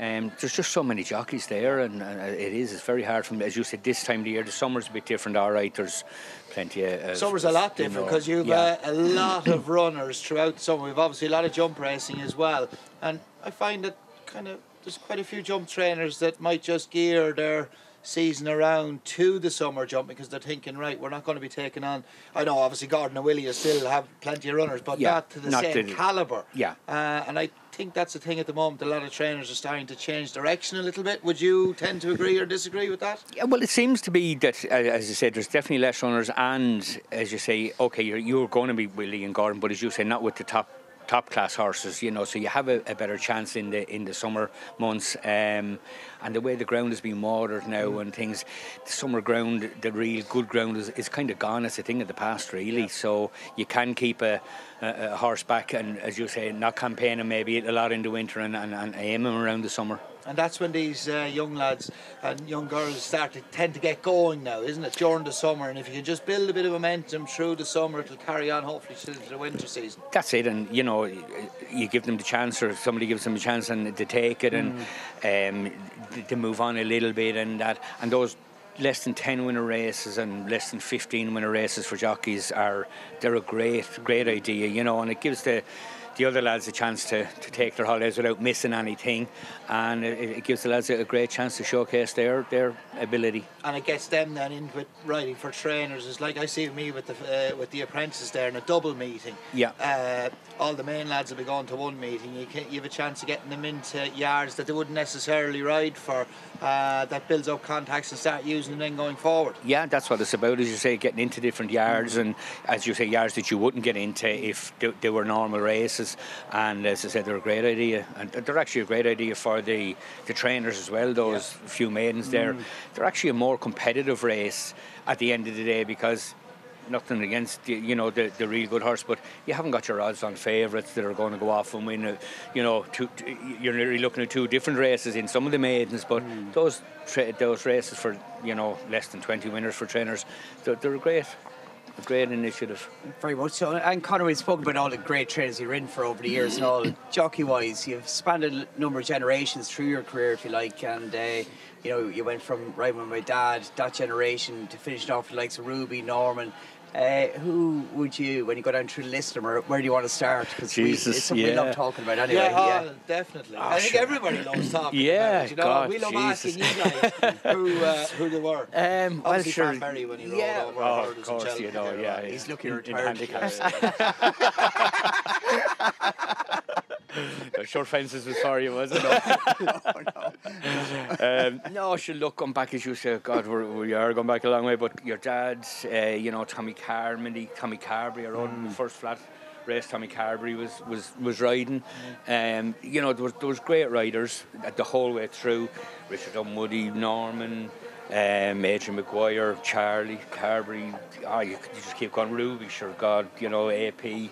Um, there's just so many jockeys there, and, and it is, it's very hard for me. As you said, this time of the year, the summer's a bit different, all right, there's plenty of... Uh, summer's a lot different, because you know, you've yeah. uh, a lot of runners throughout summer. We've obviously a lot of jump racing as well, and I find that kind of, there's quite a few jump trainers that might just gear their season around to the summer jump because they're thinking, right, we're not going to be taking on... I know, obviously, Gordon and Willie still have plenty of runners, but yeah, not to the not same the, calibre. Yeah. Uh, and I... I think that's the thing at the moment. A lot of trainers are starting to change direction a little bit. Would you tend to agree or disagree with that? Yeah, well, it seems to be that, as I said, there's definitely less runners, and as you say, okay, you're, you're going to be Willie and Gordon, but as you say, not with the top top class horses, you know, so you have a, a better chance in the in the summer months, um, and the way the ground has been watered now mm. and things, the summer ground, the real good ground is, is kind of gone. It's a thing of the past, really, yeah. so you can keep a, a, a horse back and, as you say, not campaigning maybe a lot in the winter and, and, and aim him around the summer. And that's when these uh, young lads and young girls start to tend to get going now, isn't it, during the summer? And if you can just build a bit of momentum through the summer, it'll carry on hopefully to the winter season. That's it, and you know, you give them the chance, or somebody gives them a chance, and they take it, mm. and um, they move on a little bit, and that, and those less than ten winner races and less than fifteen winner races for jockeys are, they're a great, great idea, you know, and it gives the the other lads a chance to, to take their holidays without missing anything, and it, it gives the lads a great chance to showcase their their ability. And it gets them then in with riding for trainers. It's like I see me with the uh, with the apprentices there in a double meeting. Yeah. Uh, all the main lads will be going to one meeting. You can, you have a chance of getting them into yards that they wouldn't necessarily ride for. Uh, that builds up contacts and start using them then going forward. Yeah, that's what it's about, as you say, getting into different yards, and as you say, yards that you wouldn't get into if they, they were normal races. And as I said, they're a great idea, and they're actually a great idea for the, the trainers as well, those yeah. few maidens there. Mm. They're actually a more competitive race at the end of the day, because nothing against, you know, the, the real good horse, but you haven't got your odds on favourites that are going to go off and win. A, you know, two, you're really looking at two different races in some of the maidens, but mm. those tra those races for, you know, less than twenty winners for trainers, they're, they're great. A great initiative. Very much so. And Conor, we've spoken about all the great trainers you're in for over the years and all. Jockey-wise, you've spanned a number of generations through your career, if you like, and, uh, you know, you went from riding with my dad, that generation, to finishing off with the likes of Ruby, Norman. Uh, who would you, when you go down through the list, or where do you want to start? Because it's something yeah. we love talking about anyway. Yeah, yeah. Oh, definitely. Oh, I think sure. everybody loves talking yeah, about it. You know, God, we love Jesus. asking you guys who, uh, who they were. Um, well, sure. Carberry when he rolled yeah. over. Oh, of course, you know, yeah, yeah. He's looking retired. Sure, Francis was sorry, wasn't it? No, no. um, no, sure, look, going back, as you said, God, we're, we are going back a long way, but your dad, uh, you know, Tommy Carmody, Tommy Carberry, our own mm. first flat race, Tommy Carberry was, was, was riding. Mm. Um, you know, there was, there was great riders the whole way through. Richard Dunwoody, Norman, um, Adrian McGuire, Charlie Carberry. Oh, you, you just keep going. Ruby, sure, God, you know, A P.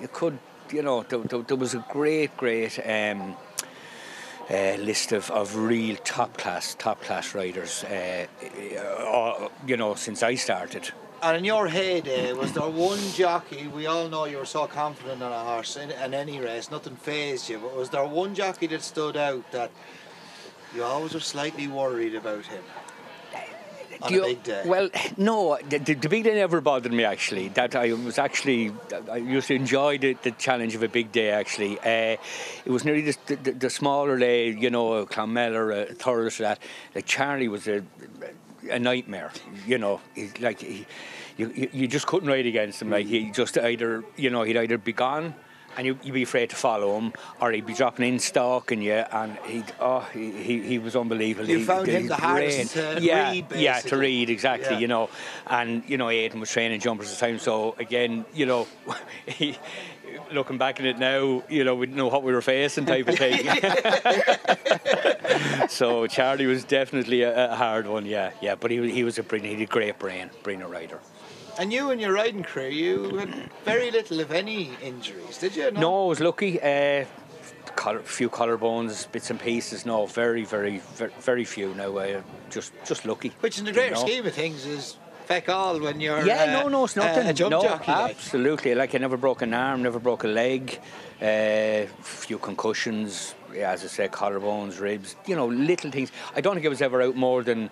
You could... You know, there, there, there was a great, great um, uh, list of, of real top-class, top-class riders, uh, uh, you know, since I started. And in your heyday, was there one jockey, we all know you were so confident on a horse in, in any race, nothing fazed you, but was there one jockey that stood out that you always were slightly worried about him? On you, a big day. Well, no, the, the, the big day never bothered me, actually. That I was actually, I used to enjoy the, the challenge of a big day, actually. Uh, it was nearly the, the, the smaller day, you know, a Clonmel or a Thurles or that. Like, Charlie was a, a nightmare, you know. He, like, he, you, you just couldn't ride against him. Like, he just either, you know, he'd either be gone and you, you'd be afraid to follow him, or he'd be dropping in stock, and you, and he'd, oh, he, he, he was unbelievable. You he, found he, him the hardest to yeah, read, basically. Yeah, to read, exactly, yeah. you know. And, you know, Aidan was training jumpers at the time, so, again, you know, he, looking back at it now, you know, we didn't know what we were facing type of thing. So Charlie was definitely a, a hard one, yeah, yeah. But he, he was a brilliant, he had a great brain, brilliant rider. And you, in your riding career, you had very little, if any, injuries, did you? No, no I was lucky. A uh, few collarbones, bits and pieces. No, very, very, very, very few now. Uh, just just lucky. Which, in the greater you know. scheme of things, is feck all when you're Yeah, uh, no, no, it's nothing. Uh, a jump no, jockey, absolutely. Like, I never broke an arm, never broke a leg. A uh, few concussions, yeah, as I say, collarbones, ribs. You know, little things. I don't think I was ever out more than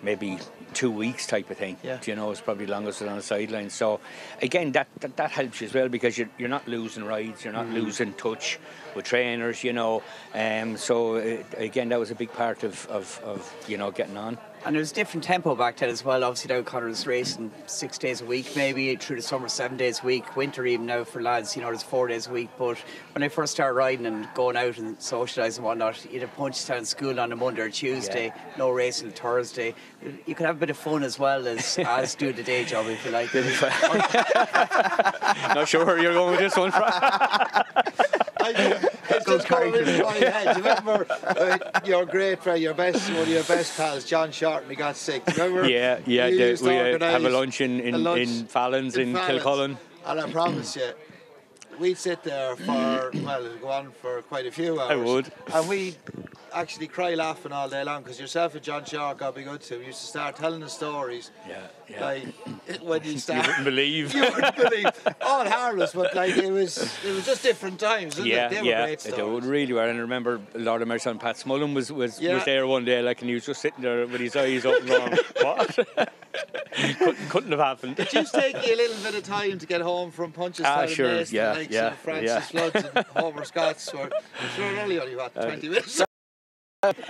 maybe two weeks type of thing. Yeah. You know, it's probably longest on the sideline. So, again, that, that, that helps you as well, because you're, you're not losing rides, you're not mm. losing touch with trainers, you know. Um, so, uh, again, that was a big part of, of, of, you know, getting on. And there was a different tempo back then as well. Obviously, now Conor is racing six days a week, maybe through the summer, seven days a week. Winter, even now for lads, you know, it's four days a week. But when I first started riding and going out and socialising and whatnot, you'd have Punchestown school on a Monday or Tuesday, yeah. no racing on Thursday. You could have a bit of fun as well as, as do the day job, if you like. Not sure where you're going with this one, Frank. It's just coming into my head. Do you remember uh, your great friend, your best, one of your best pals, John Shorten, he got sick? Do you remember? Yeah, yeah. The, we uh, have a lunch in in, a lunch in Fallon's in, in Kilcullen. And I promise you, we'd sit there for well, it'd go on for quite a few hours. I would. And we, actually cry laughing all day long, because yourself and John Shark, I'll be good to, used to start telling the stories. Yeah, yeah. Like, when you start... You wouldn't believe. You wouldn't believe. All harmless, but like, it was it was just different times, wasn't yeah, it? They yeah, were great stories. It really were. And I remember Lord of Mercy on Pat Smullen was, was, yeah. was there one day, like, and he was just sitting there with his eyes open on what? couldn't, couldn't have happened. It just take you a little bit of time to get home from Punchestown. Ah, sure, and yeah, the yeah. Of Francis yeah. Floods and Homer Scott's were sure only, only what, twenty minutes?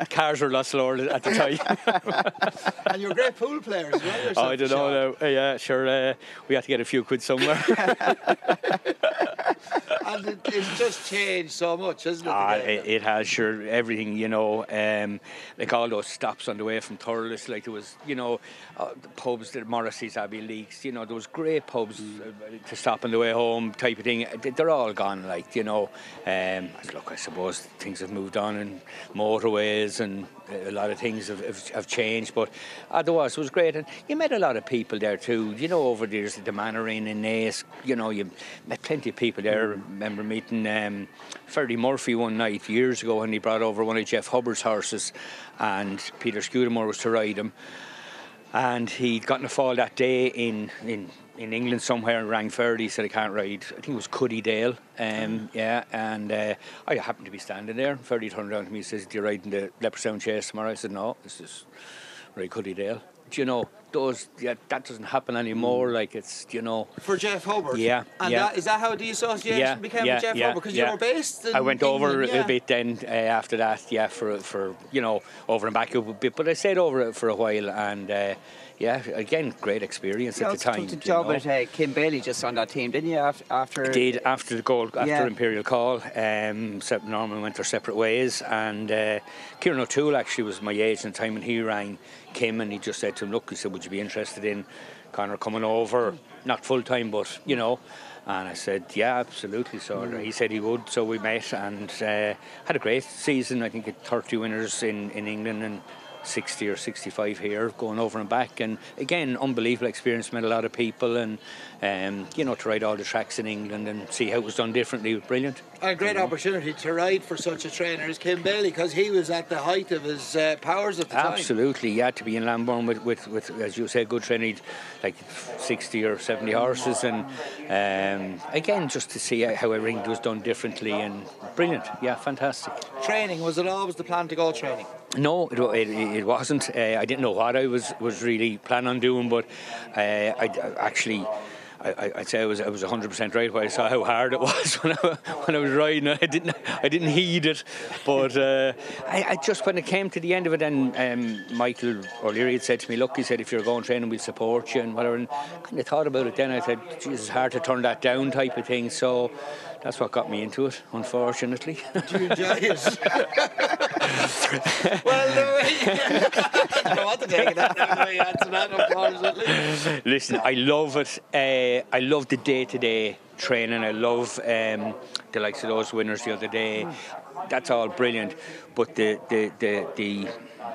Cars were lost lord at the time. And you're great pool players, you know? Oh, I don't know. No. Yeah, sure. Uh, we had to get a few quid somewhere. And it, it's just changed so much, hasn't it? Ah, it, it has, sure. Everything, you know, um, like all those stops on the way from Thurles, like there was, you know, uh, the pubs, the Morrissey's, Abbey Leaks, you know, those great pubs mm. to stop on the way home type of thing. They're all gone, like, you know. Um, look, I suppose things have moved on and motorways and a lot of things have, have, have changed, but otherwise it was great. And you met a lot of people there too, you know, over there's the Manor Inn in Naas, you know, you met plenty of people there. Mm. I remember meeting um, Ferdy Murphy one night years ago when he brought over one of Jeff Hubbard's horses, and Peter Scudamore was to ride him, and he'd gotten a fall that day in in, in England somewhere and rang Ferdy, said I can't ride, I think it was Cuddy Dale, um, yeah, and uh, I happened to be standing there. Ferdy turned around to me and says, do you ride in the Leopardstown Chase tomorrow? I said, no, this is ride Cuddy Dale. Do you know, those yeah, that doesn't happen anymore. Like, it's, you know, for Jeff Hubbard. Yeah, and yeah. That, is that how the association yeah, became yeah, with Jeff yeah, Hubbard? Because yeah. you were based. In I went England, over yeah. a bit then uh, after that. Yeah, for for you know over and back a bit, but I stayed over for a while and. Uh, Yeah, again, great experience you at the time. You took the job you know. at uh, Kim Bailey just on that team, didn't you? After, after I did, after the goal, after yeah. Imperial Call. Um, Norman went their separate ways, and uh, Kieran O'Toole actually was my agent at the time, and he rang Kim, and he just said to him, look, he said, would you be interested in Conor coming over? Mm. Not full-time, but, you know. And I said, yeah, absolutely. So mm. he said he would, so we met, and uh, had a great season. I think at thirty winners in, in England, and sixty or sixty-five here, going over and back, and again, unbelievable experience. Met a lot of people, and um, you know, to ride all the tracks in England and see how it was done differently was brilliant. A great you know. opportunity to ride for such a trainer as Kim Bailey, because he was at the height of his uh, powers at the absolutely, time. Absolutely, yeah. To be in Lambourne with, with, with, as you say, good trainer, like sixty or seventy horses, and um, again, just to see how everything was done differently, and brilliant. Yeah, fantastic. Training, was it always the plan to go training? No, it, it, it wasn't. Uh, I didn't know what I was, was really planning on doing, but uh, I, I actually, I, I'd say I was I was one hundred percent right when I saw how hard it was when I, when I was riding. I didn't I didn't heed it, but uh, I, I just when it came to the end of it, then um, Michael O'Leary had said to me, "Look," he said, "if you're going training, we'll support you and whatever." And I kind of thought about it then. I said, "Jesus, it's hard to turn that down," type of thing. So that's what got me into it, unfortunately. Do you enjoy it? Well, I don't want to take it out the way you answer that, unfortunately. Listen, I love it. Uh, I love the day-to-day training. I love um, the likes of those winners the other day. That's all brilliant. But the the the... the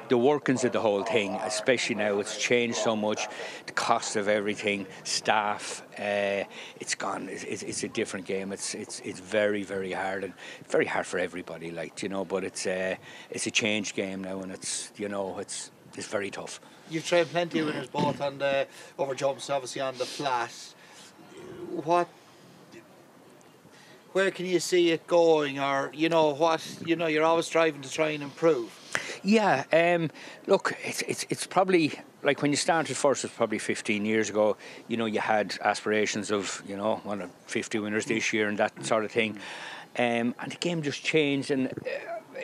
The workings of the whole thing, especially now, it's changed so much. The cost of everything, staff, uh, it's gone. It's, it's, it's a different game. It's it's it's very very hard, and very hard for everybody. Like, you know, but it's a uh, it's a change game now, and it's you know it's it's very tough. You've trained plenty of winners both on the over jumps, obviously on the flat. What? Where can you see it going, or you know what? You know, you're always striving to try and improve. Yeah, um, look, it's, it's it's probably like when you started first, it's probably fifteen years ago. You know, you had aspirations of you know one of fifty winners this year and that sort of thing, um, and the game just changed. And uh,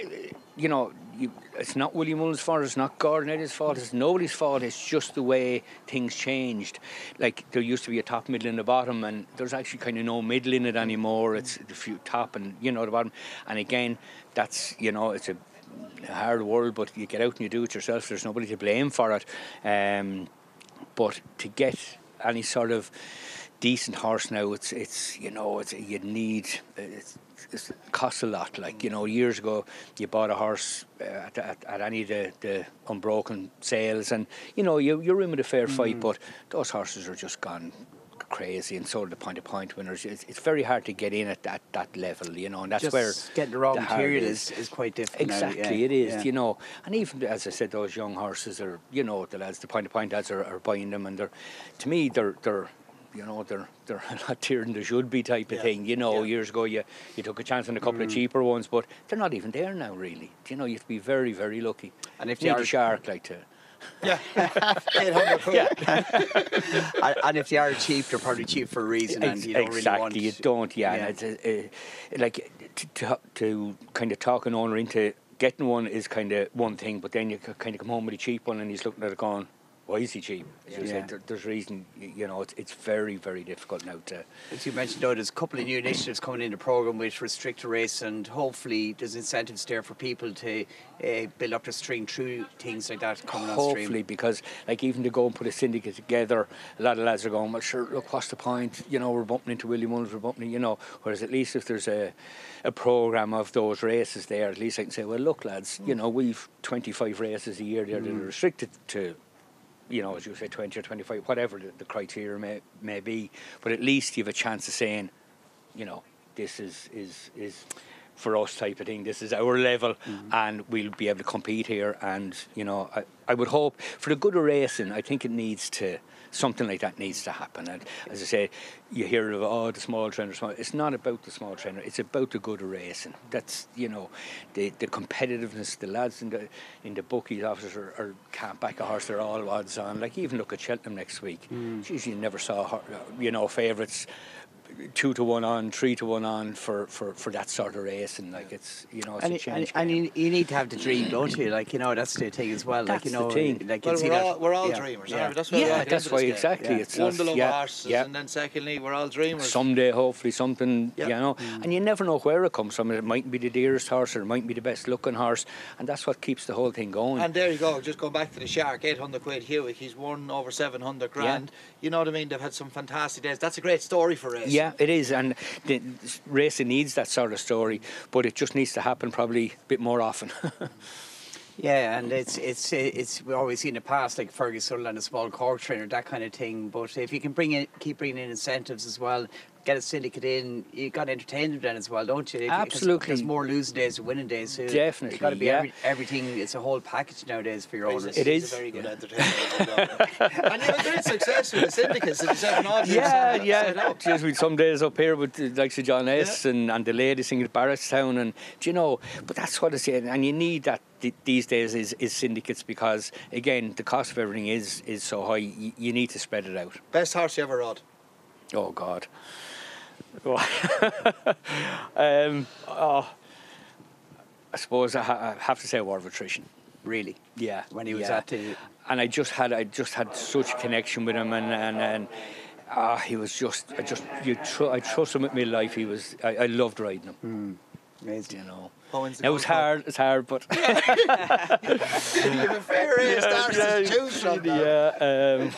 you know, you, it's not William Mullen's fault. It's not Gordon Elliott's fault. It's nobody's fault. It's just the way things changed. Like there used to be a top, middle, and a bottom, and there's actually kind of no middle in it anymore. It's the few top and you know the bottom. And again, that's you know it's a A hard world, but you get out and you do it yourself. There's nobody to blame for it. Um, but to get any sort of decent horse now, it's it's you know it's you need it's, it's, it costs a lot. Like you know, years ago you bought a horse uh, at, at at any of the, the unbroken sales, and you know you you're in with a fair mm-hmm. fight, but those horses are just gone. crazy and so are the point-to-point winners. It's, it's very hard to get in at that, that level, you know, and that's just where getting the raw the material is, is quite difficult. Exactly, now, yeah, it is, yeah. you know. And even, as I said, those young horses are, you know, the lads, the point-to-point lads are, are buying them, and they're, to me, they're, they're you know, they're they're a lot dearer than they should be type of yeah. thing. You know, yeah. years ago you, you took a chance on a couple mm. of cheaper ones, but they're not even there now, really. You know, you have to be very, very lucky. And if you need a shark, like to... Yeah. yeah. And if they are cheap, they're probably cheap for a reason, and you don't exactly. really want... Exactly, you don't, yeah. yeah. And it's, uh, uh, like, to, to, to kind of talk an owner into getting one is kind of one thing, but then you kind of come home with a cheap one and he's looking at it going... Why is he cheap? As yeah. you said, there, there's reason, you know, it's, it's very, very difficult now to... As you mentioned, though, there's a couple of new initiatives coming in the programme which restrict the race, and hopefully there's incentives there for people to uh, build up their string through things like that coming hopefully, on stream. Hopefully, because, like, even to go and put a syndicate together, a lot of lads are going, well, sure, look, what's the point? You know, we're bumping into William Williams, we're bumping, you know, whereas at least if there's a, a programme of those races there, at least I can say, well, look, lads, mm. you know, we've twenty-five races a year there mm. that are restricted to... you know, as you say, twenty or twenty-five, whatever the, the criteria may, may be, but at least you have a chance of saying, you know, this is is is for us type of thing, this is our level, mm-hmm. and we'll be able to compete here. And, you know, I, I would hope, for the good of racing, I think it needs to, something like that needs to happen. And as I say, you hear of, oh, the small trainer, small. It's not about the small trainer, it's about the good of racing. That's, you know, the, the competitiveness, the lads in the in the bookies' office are, are can't back a horse, they're all odds on. Like, even look at Cheltenham next week. Mm. Jeez, you never saw, you know, favourites... two to one on, three to one on for, for, for that sort of race, and like it's you know it's and a change. And, and you, you need to have the dream, don't you? Like you know that's the thing as well. That's like you know, the thing. Like well, we're, all, we're all yeah. dreamers. Yeah, that's, yeah, like that's why exactly. Yeah. It's one to love yeah. horses, yeah. and then secondly, we're all dreamers. Someday, hopefully, something yeah. you know, mm. and you never know where it comes from. It might be the dearest horse, or it might be the best looking horse, and that's what keeps the whole thing going. And there you go. Just going back to the shark, eight hundred quid. Hewick, he's won over seven hundred grand. Yeah. You know what I mean? They've had some fantastic days. That's a great story for us. Yeah, it is, and the racing needs that sort of story, but it just needs to happen probably a bit more often. Yeah, and it's it's it's we've always seen in the past, like Fergie Sutherland, a small Cork trainer, that kind of thing. But if you can bring in, keep bringing in incentives as well, get a syndicate in, you got to entertain them then as well, don't you? Absolutely. There's more losing days than winning days. So definitely. It's got to be yeah. every, everything, it's a whole package nowadays for your owners. It, it is. It's a very good yeah. entertainment. And you've been very successful with syndicates. It's an audience. Yeah, yeah. Just with some days up here with like Sir John S yeah. and, and the lady singing at Barrettstown, and do you know, but that's what I say, and you need that these days is, is syndicates because, again, the cost of everything is, is so high, you, you need to spread it out. Best horse you ever rode? Oh, God. um, oh, I suppose I, ha I have to say War of Attrition. Really? Yeah. When he was yeah. at the... And I just had I just had such a connection with him, and and, and uh, he was just I just you tr I trust him with my life. He was I, I loved riding him. Mm. Amazing. You know. It was hard, it's hard, but... Yeah,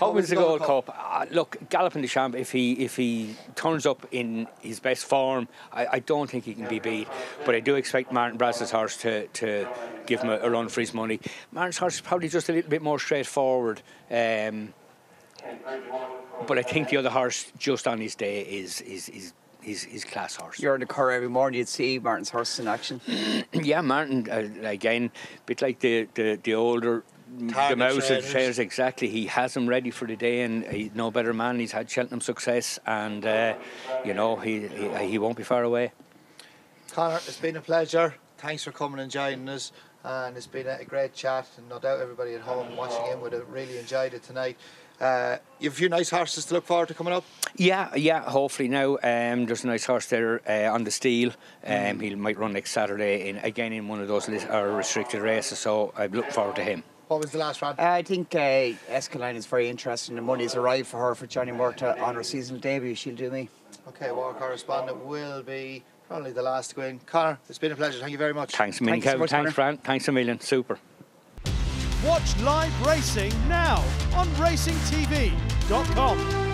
Owens the Gold Cup. Cup. Uh, look, Galloping the Champ, if he if he turns up in his best form, I, I don't think he can be beat, but I do expect Martin Brass's horse to, to give him a, a run for his money. Martin's horse is probably just a little bit more straightforward. Um, but I think the other horse, just on his day, is... is, is His, his class horse. You're in the car every morning, you'd see Martin's horse in action. Yeah, Martin, uh, again, a bit like the, the, the older Target the Mouse trainers, exactly. He has him ready for the day, and he's no better man. He's had Cheltenham success, and, uh, you know, he, he, he won't be far away. Conor, it's been a pleasure. Thanks for coming and joining us. And it's been a great chat, and no doubt everybody at home watching in would have really enjoyed it tonight. Uh, you have a few nice horses to look forward to coming up? Yeah, yeah, hopefully now. Um, there's a nice horse there uh, on the steel. Um, he might run next Saturday, in, again, in one of those restricted races, so I look forward to him. What was the last round? Uh, I think uh, Escaline is very interesting. The money's arrived for her for Johnny Murta on her seasonal debut. She'll do me. OK, well, our correspondent will be probably the last to go in. Conor, it's been a pleasure. Thank you very much. Thanks a million, Kevin. Thanks, Frank. Thanks a million. Super. Watch live racing now on racing T V dot com.